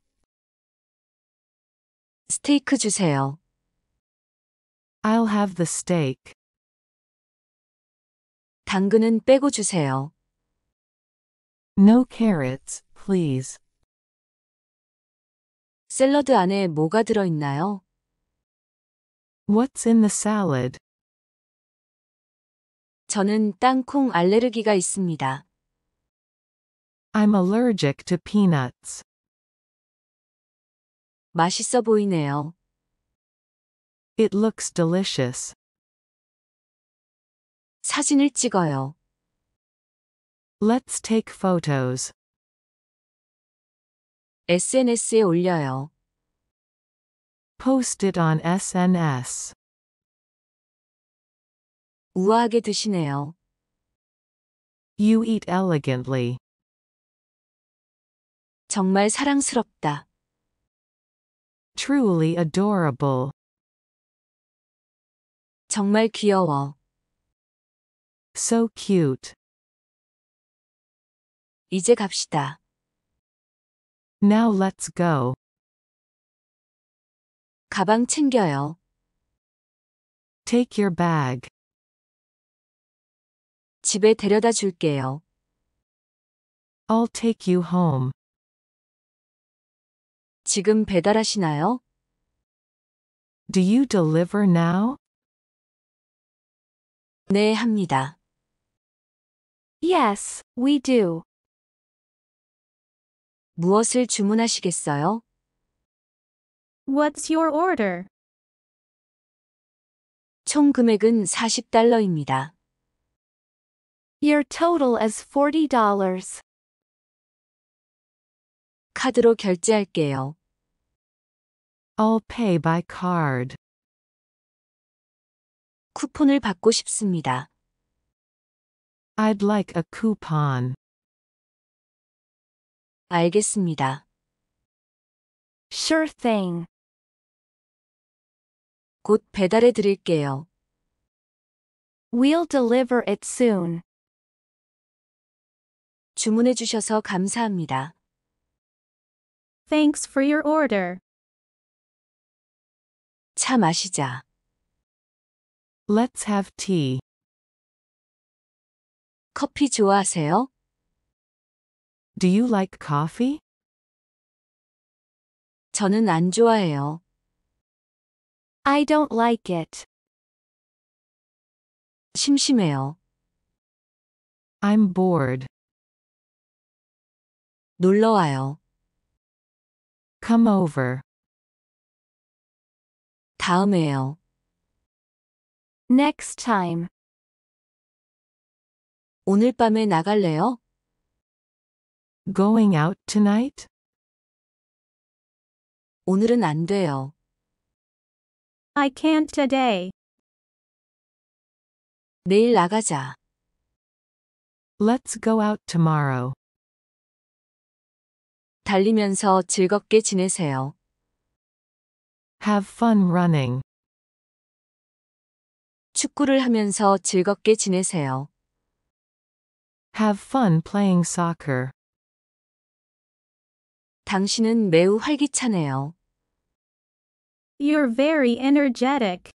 스테이크 주세요. I'll have the steak. 당근은 빼고 주세요. No carrots, please. 샐러드 안에 뭐가 들어있나요? What's in the salad? 저는 땅콩 알레르기가 있습니다. I'm allergic to peanuts. 맛있어 보이네요. It looks delicious. 사진을 찍어요. Let's take photos. SNS에 올려요. Post it on SNS. 우아하게 드시네요. You eat elegantly. 정말 사랑스럽다. Truly adorable. 정말 귀여워. So cute. 이제 갑시다. Now let's go. 가방 챙겨요. Take your bag. 집에 데려다 줄게요. I'll take you home. 지금 배달하시나요? Do you deliver now? 네, 합니다. Yes, we do. 무엇을 주문하시겠어요? What's your order? 총 금액은 $40입니다. Your total is $40. 카드로 결제할게요. I'll pay by card. 쿠폰을 받고 싶습니다. I'd like a coupon. 알겠습니다. Sure thing. 곧 배달해 드릴게요. We'll deliver it soon. 주문해 주셔서 감사합니다. Thanks for your order. 차 마시자. Let's have tea. 커피 좋아하세요? Do you like coffee? 저는 안 좋아해요. I don't like it. 심심해요. I'm bored. 놀러 와요. Come over. 다음에요. Next time. 오늘 밤에 나갈래요? Going out tonight? 오늘은 안 돼요. I can't today. 내일 나가자. Let's go out tomorrow. 달리면서 즐겁게 지내세요. Have fun running. 축구를 하면서 즐겁게 지내세요. Have fun playing soccer. 당신은 매우 활기차네요. You're very energetic.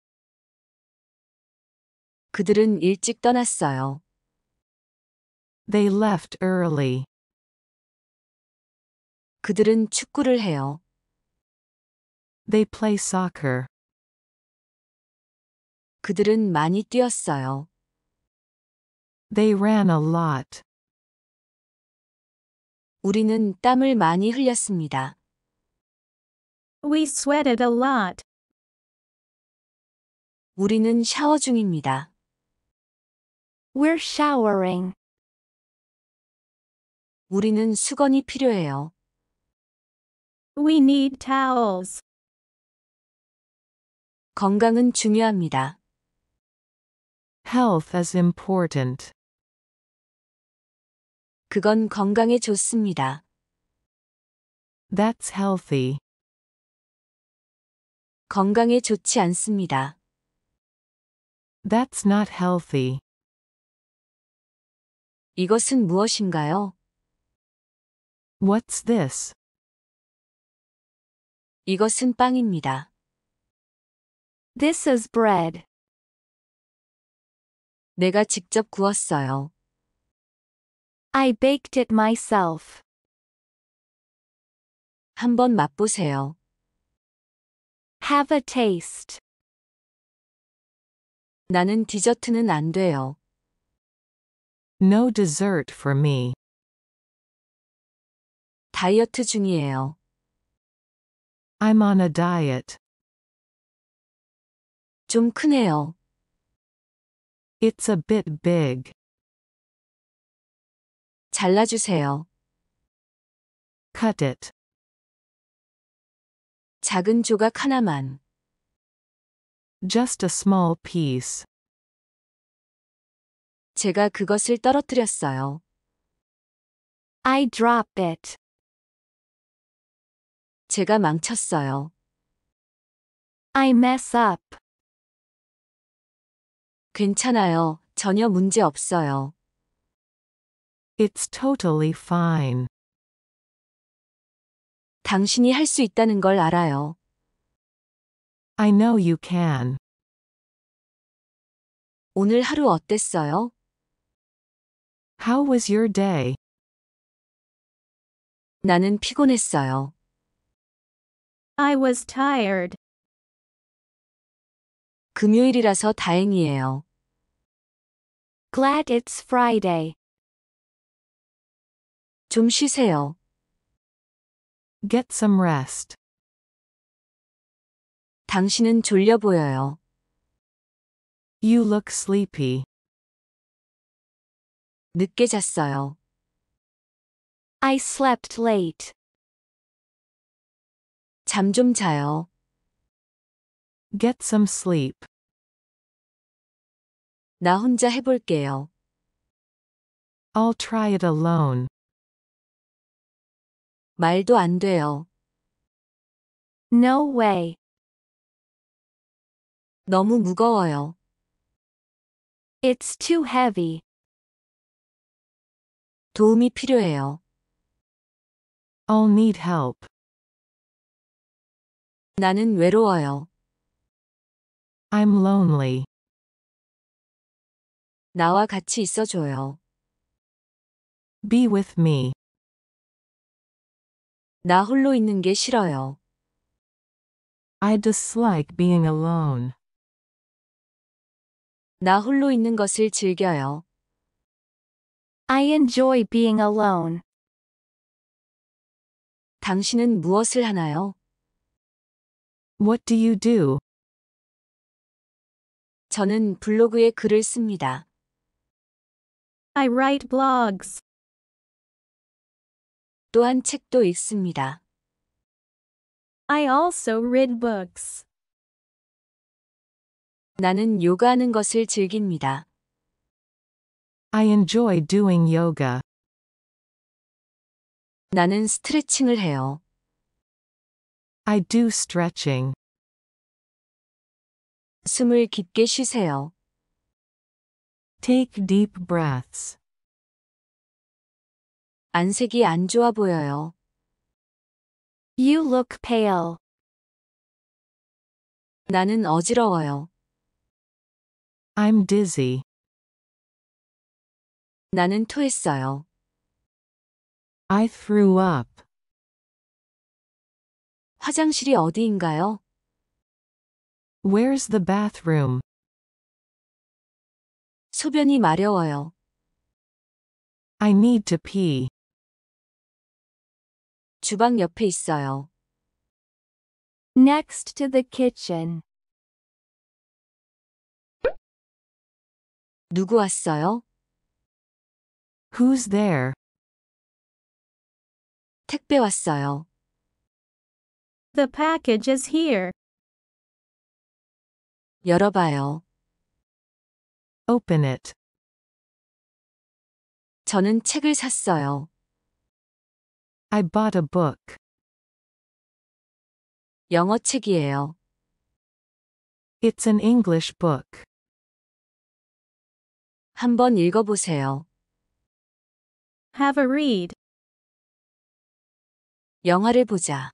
그들은 일찍 떠났어요. They left early. 그들은 축구를 해요. They play soccer. 그들은 많이 뛰었어요. They ran a lot. 우리는 땀을 많이 흘렸습니다. We sweated a lot. 우리는 샤워 중입니다. We're showering. 우리는 수건이 필요해요. We need towels. 건강은 중요합니다. Health is important. 그건 건강에 좋습니다. That's healthy. 건강에 좋지 않습니다. That's not healthy. 이것은 무엇인가요? What's this? 이것은 빵입니다. This is bread. 내가 직접 구웠어요. I baked it myself. 한번 맛보세요. Have a taste. 나는 디저트는 안 돼요. No dessert for me. 다이어트 중이에요. I'm on a diet. 좀 크네요. It's a bit big. 잘라주세요. Cut it. 작은 조각 하나만. Just a small piece. 제가 그것을 떨어뜨렸어요. I drop it. 제가 망쳤어요. I mess up. 괜찮아요. 전혀 문제 없어요. It's totally fine. 당신이 할 수 있다는 걸 알아요. I know you can. 오늘 하루 어땠어요? How was your day? 나는 피곤했어요. I was tired. 금요일이라서 다행이에요. Glad it's Friday. 좀 쉬세요. Get some rest. 당신은 졸려 보여요. You look sleepy. 늦게 잤어요. I slept late. 잠 좀 자요. Get some sleep. 나 혼자 해볼게요. I'll try it alone. 말도 안 돼요. No way. 너무 무거워요. It's too heavy. 도움이 필요해요. I'll need help. 나는 외로워요. I'm lonely. 나와 같이 있어줘요. Be with me. 나 홀로 있는 게 싫어요. I dislike being alone. 나 홀로 있는 것을 즐겨요. I enjoy being alone. 당신은 무엇을 하나요? What do you do? 저는 블로그에 글을 씁니다. I write blogs. 또한 책도 읽습니다. I also read books. 나는 요가하는 것을 즐깁니다. I enjoy doing yoga. 나는 스트레칭을 해요. I do stretching. 숨을 깊게 쉬세요. Take deep breaths. 안색이 안 좋아 보여요. You look pale. 나는 어지러워요. I'm dizzy. 나는 토했어요. I threw up. 화장실이 어디인가요? Where's the bathroom? 소변이 마려워요. I need to pee. 주방 옆에 있어요. Next to the kitchen. 누구 왔어요? Who's there? 택배 왔어요. The package is here. 열어봐요. Open it. 저는 책을 샀어요. I bought a book. 영어 책이에요. It's an English book. 한번 읽어보세요. Have a read. 영화를 보자.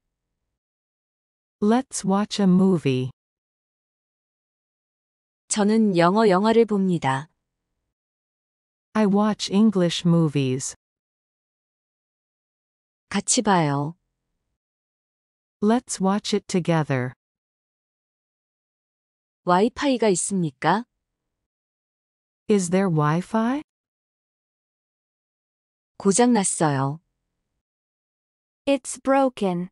Let's watch a movie. 저는 영어 영화를 봅니다. I watch English movies. 같이 봐요. Let's watch it together. 와이파이가 있습니까? Is there Wi-Fi? 고장 났어요. It's broken.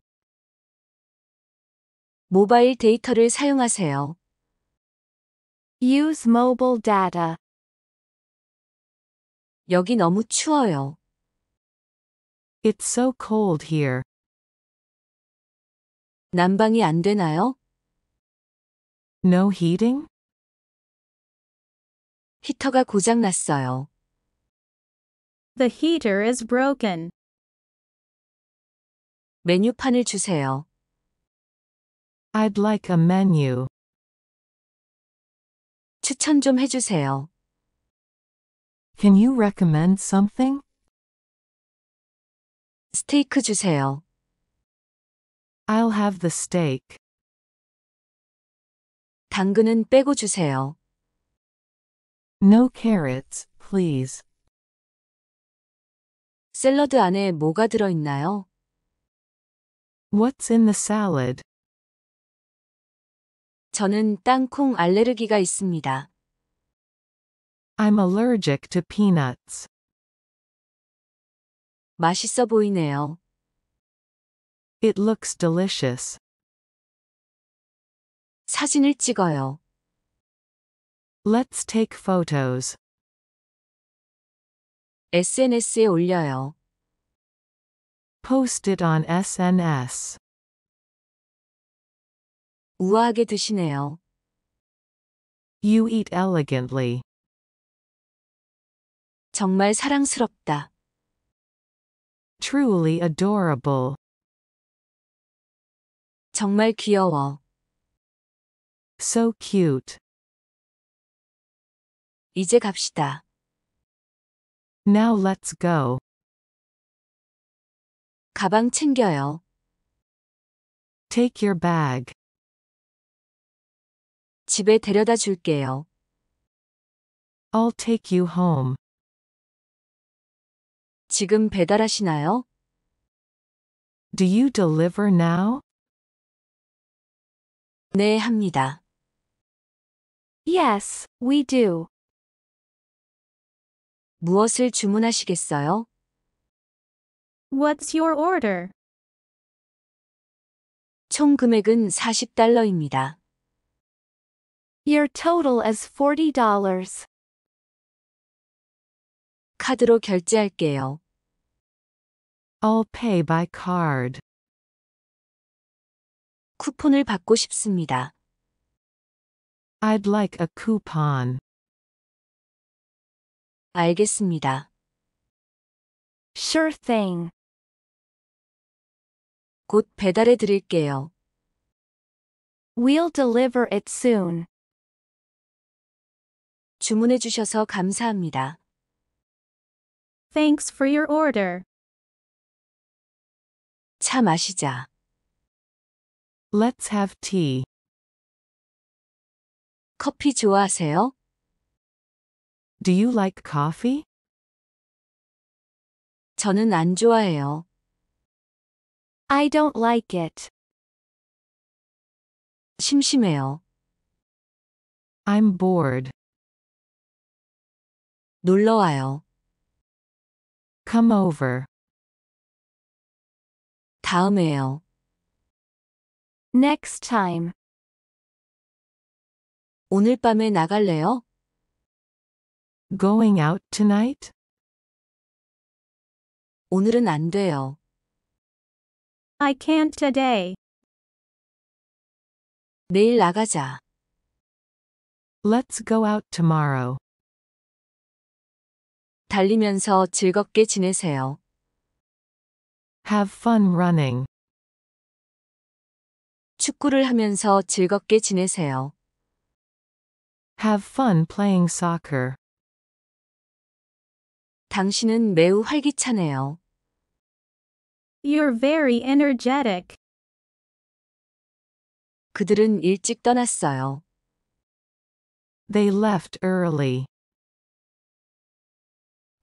모바일 데이터를 사용하세요. Use mobile data. 여기 너무 추워요. It's so cold here. 난방이 안 되나요? No heating? 히터가 고장 났어요. The heater is broken. 메뉴판을 주세요. I'd like a menu. 추천 좀 해주세요. Can you recommend something? 스테이크 주세요. I'll have the steak. 당근은 빼고 주세요. No carrots, please. 샐러드 안에 뭐가 들어있나요? What's in the salad? 저는 땅콩 알레르기가 있습니다. I'm allergic to peanuts. 맛있어 보이네요. It looks delicious. 사진을 찍어요. Let's take photos. SNS에 올려요. Post it on SNS. 우아하게 드시네요. You eat elegantly. 정말 사랑스럽다. Truly adorable. 정말 귀여워. So cute. 이제 갑시다. Now let's go. 가방 챙겨요. Take your bag. 집에 데려다 줄게요. I'll take you home. 지금 배달하시나요? Do you deliver now? 네, 합니다. Yes, we do. 무엇을 주문하시겠어요? What's your order? 총 금액은 $40입니다. Your total is $40. 카드로 결제할게요. I'll pay by card. 쿠폰을 받고 싶습니다. I'd like a coupon. 알겠습니다. Sure thing. 곧 배달해 드릴게요. We'll deliver it soon. 주문해 주셔서 감사합니다. Thanks for your order. 차 마시자. Let's have tea. 커피 좋아하세요? Do you like coffee? 저는 안 좋아해요. I don't like it. 심심해요. I'm bored. 놀러 와요. Come over. 다음에요. Next time. 오늘 밤에 나갈래요? Going out tonight? 오늘은 안 돼요. I can't today. 내일 나가자. Let's go out tomorrow. 달리면서 즐겁게 지내세요. Have fun running. 축구를 하면서 즐겁게 지내세요. Have fun playing soccer. 당신은 매우 활기차네요. You're very energetic. 그들은 일찍 떠났어요. They left early.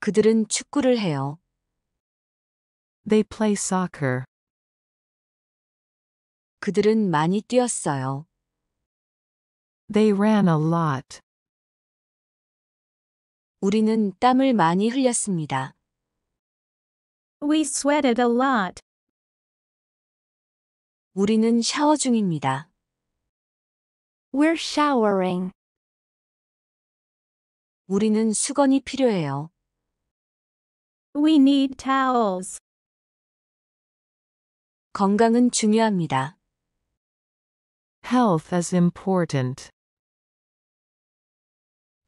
그들은 축구를 해요. They play soccer. 그들은 많이 뛰었어요. They ran a lot. 우리는 땀을 많이 흘렸습니다. We sweated a lot. 우리는 샤워 중입니다. We're showering. 우리는 수건이 필요해요. We need towels. 건강은 중요합니다. Health is important.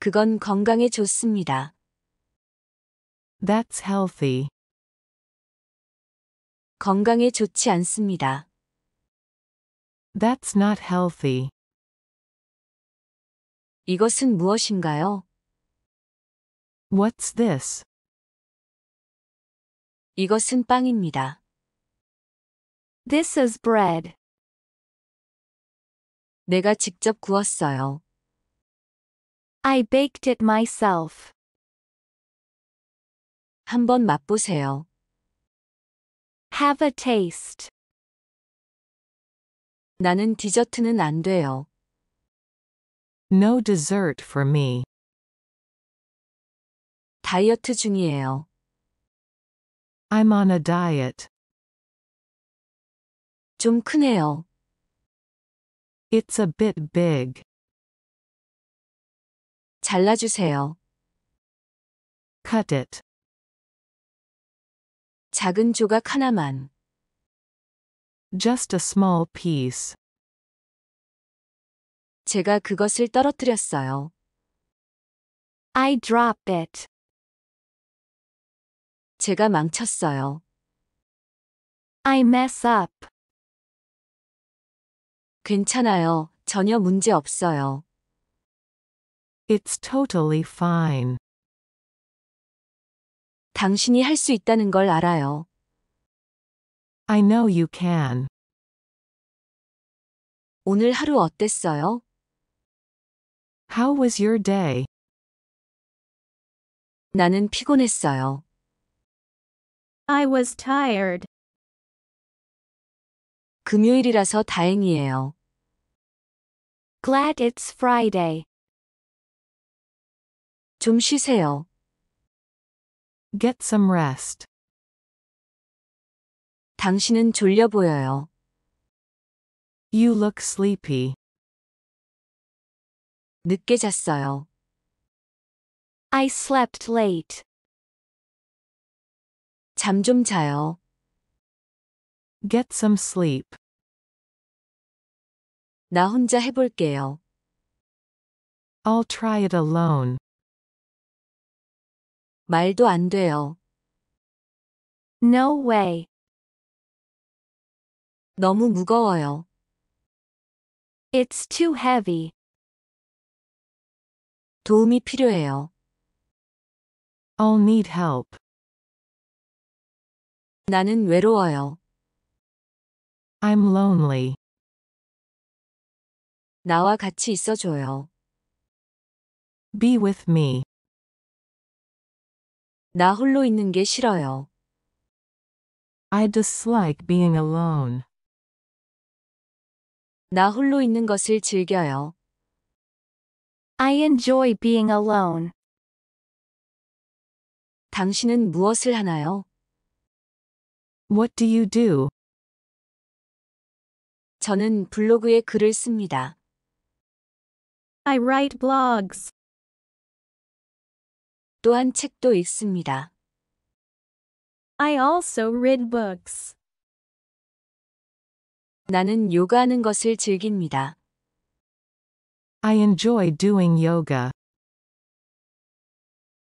그건 건강에 좋습니다. That's healthy. 건강에 좋지 않습니다. That's not healthy. 이것은 무엇인가요? What's this? 이것은 빵입니다. This is bread. 내가 직접 구웠어요. I baked it myself. 한번 맛보세요. Have a taste. 나는 디저트는 안 돼요. No dessert for me. 다이어트 중이에요. I'm on a diet. 좀 크네요. It's a bit big. 잘라주세요. Cut it. 작은 조각 하나만. Just a small piece. 제가 그것을 떨어뜨렸어요. I dropped it. 제가 망쳤어요. I mess up. 괜찮아요. 전혀 문제 없어요. It's totally fine. 당신이 할 수 있다는 걸 알아요. I know you can. 오늘 하루 어땠어요? How was your day? 나는 피곤했어요. I was tired. 금요일이라서 다행이에요. Glad it's Friday. 좀 쉬세요. Get some rest. 당신은 졸려 보여요. You look sleepy. 늦게 잤어요. I slept late. 잠 좀 자요. Get some sleep. 나 혼자 해볼게요. I'll try it alone. 말도 안 돼요. No way. 너무 무거워요. It's too heavy. 도움이 필요해요. I'll need help. 나는 외로워요. I'm lonely. 나와 같이 있어줘요. Be with me. 나 홀로 있는 게 싫어요. I dislike being alone. 나 홀로 있는 것을 즐겨요. I enjoy being alone. 당신은 무엇을 하나요? What do you do? 저는 블로그에 글을 씁니다. I write blogs. 또한 책도 읽습니다. I also read books. 나는 요가하는 것을 즐깁니다. I enjoy doing yoga.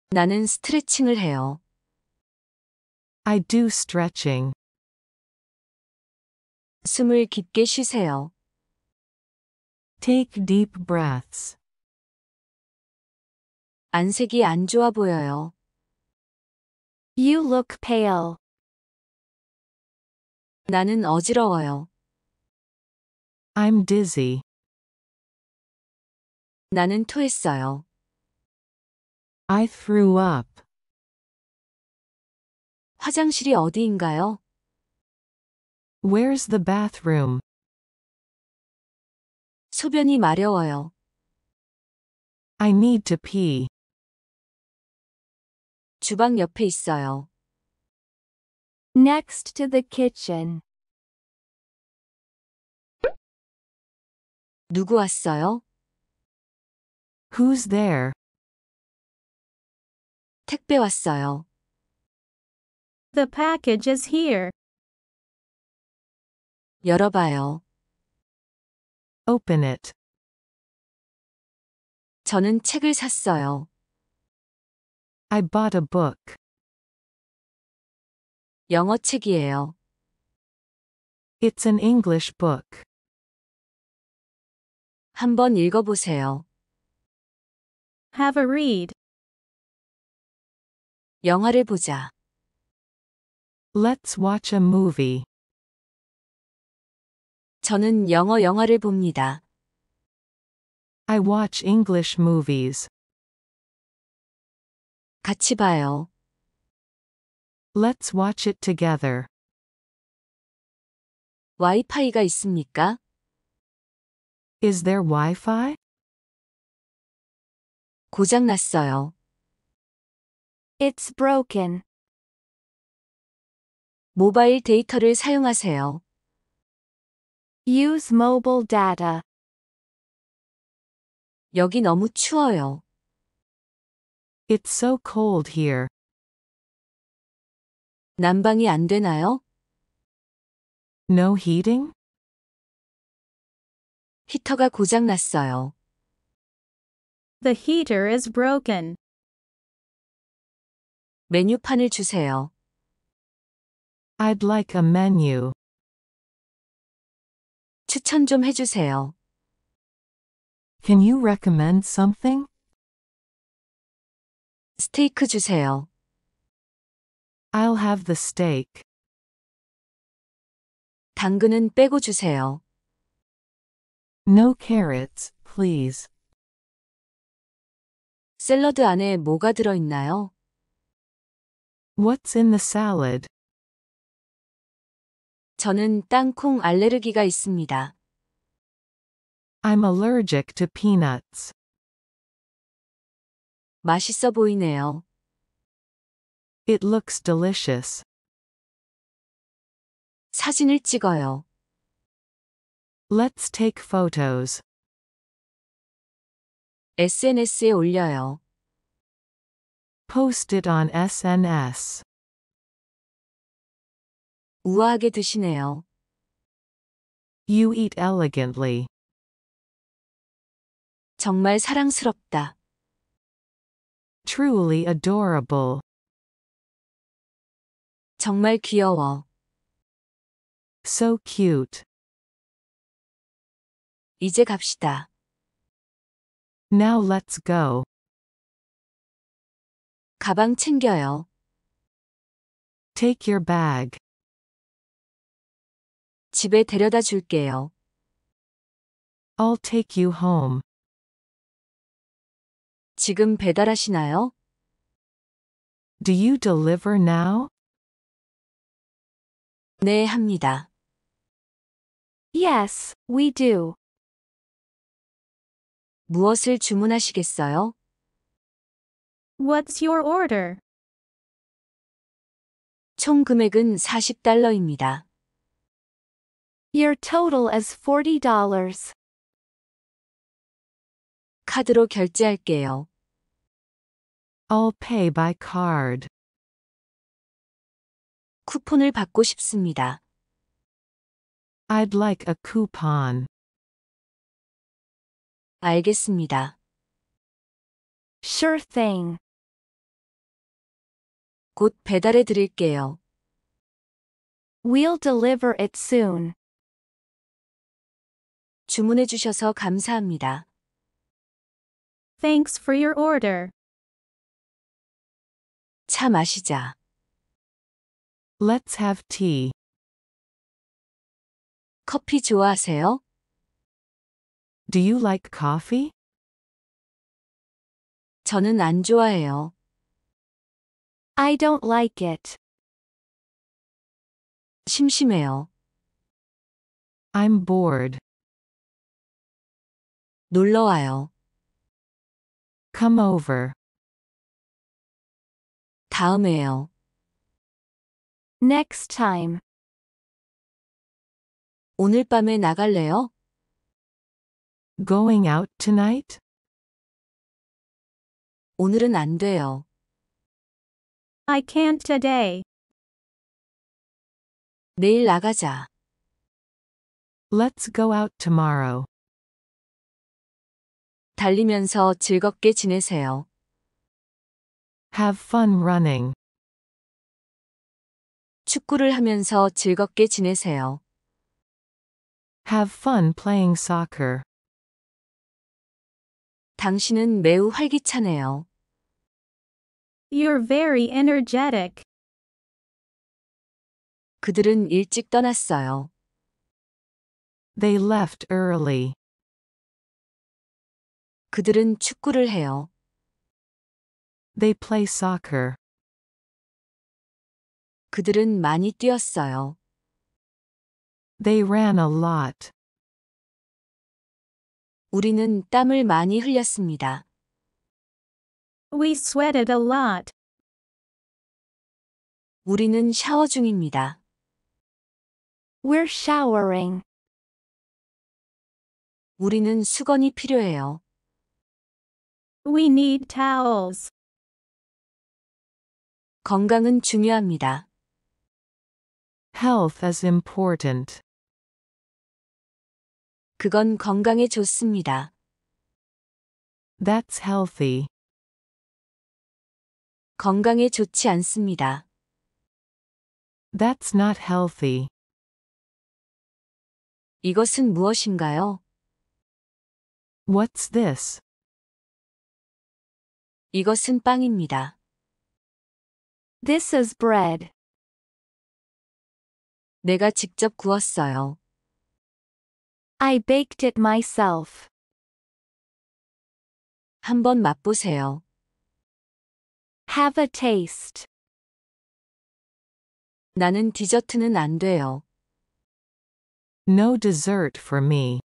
나는 스트레칭을 해요. I do stretching. 숨을 깊게 쉬세요. Take deep breaths. 안색이 안 좋아 보여요. You look pale. 나는 어지러워요. I'm dizzy. 나는 토했어요. I threw up. 화장실이 어디인가요? Where's the bathroom? 소변이 마려워요. I need to pee. 주방 옆에 있어요. Next to the kitchen. 누구 왔어요? Who's there? 택배 왔어요. The package is here. 열어봐요. Open it. 저는 책을 샀어요. I bought a book. 영어 책이에요. It's an English book. 한번 읽어보세요. Have a read. 영화를 보자. Let's watch a movie. 저는 영어 영화를 봅니다. I watch English movies. 같이 봐요. Let's watch it together. 와이파이가 있습니까? Is there Wi-Fi? 고장 났어요. It's broken. 모바일 데이터를 사용하세요. Use mobile data. 여기 너무 추워요. It's so cold here. 난방이 안 되나요? No heating? 히터가 고장 났어요. The heater is broken. 메뉴판을 주세요. I'd like a menu. 추천 좀 해주세요. Can you recommend something? 스테이크 주세요. I'll have the steak. 당근은 빼고 주세요. No carrots, please. 샐러드 안에 뭐가 들어있나요? What's in the salad? 저는 땅콩 알레르기가 있습니다. I'm allergic to peanuts. 맛있어 보이네요. It looks delicious. 사진을 찍어요. Let's take photos. SNS에 올려요. Post it on SNS. 우아하게 드시네요. You eat elegantly. 정말 사랑스럽다. Truly adorable. 정말 귀여워. So cute. 이제 갑시다. Now let's go. 가방 챙겨요. Take your bag. 집에 데려다 줄게요. I'll take you home. 지금 배달하시나요? Do you deliver now? 네, 합니다. Yes, we do. 무엇을 주문하시겠어요? What's your order? 총 금액은 $40입니다. Your total is $40. 카드로 결제할게요. I'll pay by card. 쿠폰을 받고 싶습니다. I'd like a coupon. 알겠습니다. Sure thing. 곧 배달해 드릴게요. We'll deliver it soon. 주문해 주셔서 감사합니다. Thanks for your order. 차 마시자. Let's have tea. 커피 좋아하세요? Do you like coffee? 저는 안 좋아해요. I don't like it. 심심해요. I'm bored. 놀러 와요. Come over. 다음에요. Next time. 오늘 밤에 나갈래요? Going out tonight? 오늘은 안 돼요. I can't today. 내일 나가자. Let's go out tomorrow. 달리면서 즐겁게 지내세요. Have fun running. 축구를 하면서 즐겁게 지내세요. Have fun playing soccer. 당신은 매우 활기차네요. You're very energetic. 그들은 일찍 떠났어요. They left early. 그들은 축구를 해요. They play soccer. 그들은 많이 뛰었어요. They ran a lot. 우리는 땀을 많이 흘렸습니다. We sweated a lot. 우리는 샤워 중입니다. We're showering. 우리는 수건이 필요해요. We need towels. 건강은 중요합니다. Health is important. 그건 건강에 좋습니다. That's healthy. 건강에 좋지 않습니다. That's not healthy. 이것은 무엇인가요? What's this? 이것은 빵입니다. This is bread. 내가 직접 구웠어요. I baked it myself. 한번 맛보세요. Have a taste. 나는 디저트는 안 돼요. No dessert for me.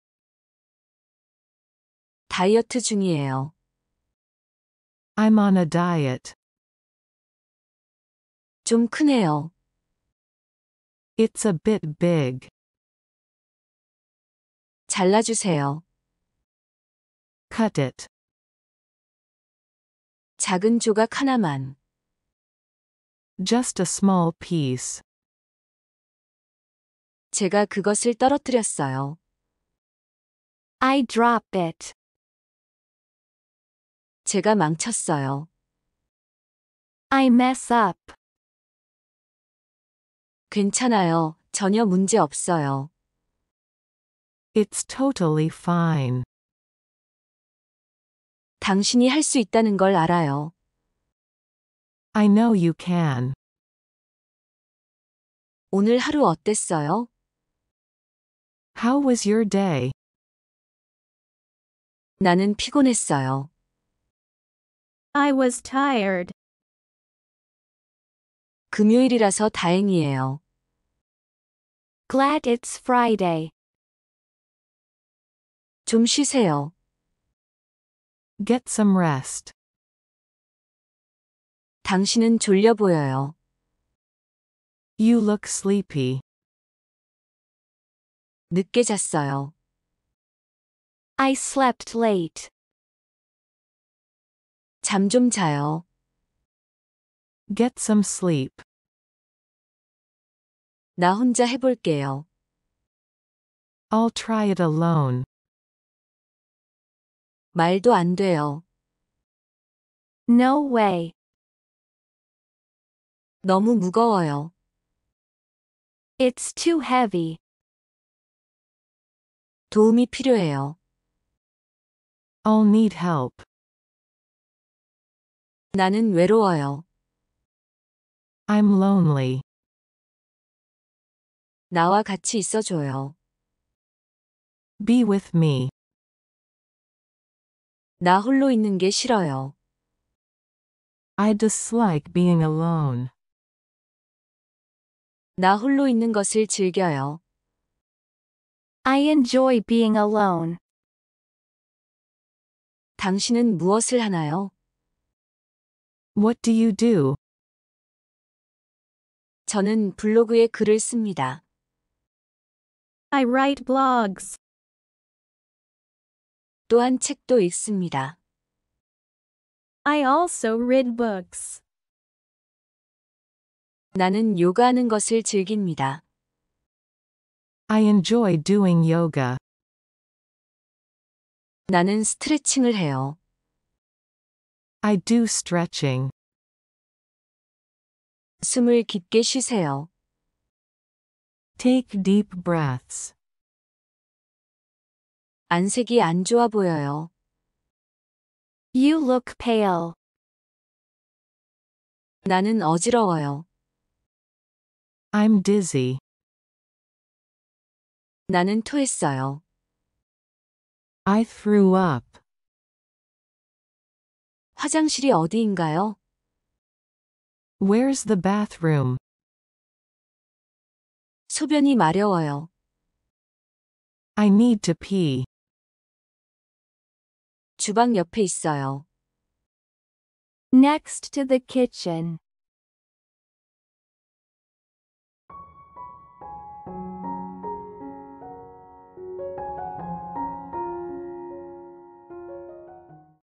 다이어트 중이에요. I'm on a diet. 좀 크네요. It's a bit big. 잘라주세요. Cut it. 작은 조각 하나만. Just a small piece. 제가 그것을 떨어뜨렸어요. I dropped it. 제가 망쳤어요. I mess up. 괜찮아요. 전혀 문제 없어요. It's totally fine. 당신이 할 수 있다는 걸 알아요. I know you can. 오늘 하루 어땠어요? How was your day? 나는 피곤했어요. I was tired. 금요일이라서 다행이에요. Glad it's Friday. 좀 쉬세요. Get some rest. 당신은 졸려 보여요. You look sleepy. 늦게 잤어요. I slept late. 잠 좀 자요. Get some sleep. 나 혼자 해볼게요. I'll try it alone. 말도 안 돼요. No way. 너무 무거워요. It's too heavy. 도움이 필요해요. I'll need help. 나는 외로워요. I'm lonely. 나와 같이 있어줘요. Be with me. 나 홀로 있는 게 싫어요. I dislike being alone. 나 홀로 있는 것을 즐겨요. I enjoy being alone. 당신은 무엇을 하나요? What do you do? 저는 블로그에 글을 씁니다. I write blogs. 또한 책도 읽습니다. I also read books. 나는 요가하는 것을 즐깁니다. I enjoy doing yoga. 나는 스트레칭을 해요. I do stretching. 숨을 깊게 쉬세요. Take deep breaths. 안색이 안 좋아 보여요. You look pale. 나는 어지러워요. I'm dizzy. 나는 토했어요. I threw up. 화장실이 어디인가요? Where's the bathroom? 소변이 마려워요. I need to pee. 주방 옆에 있어요. Next to the kitchen.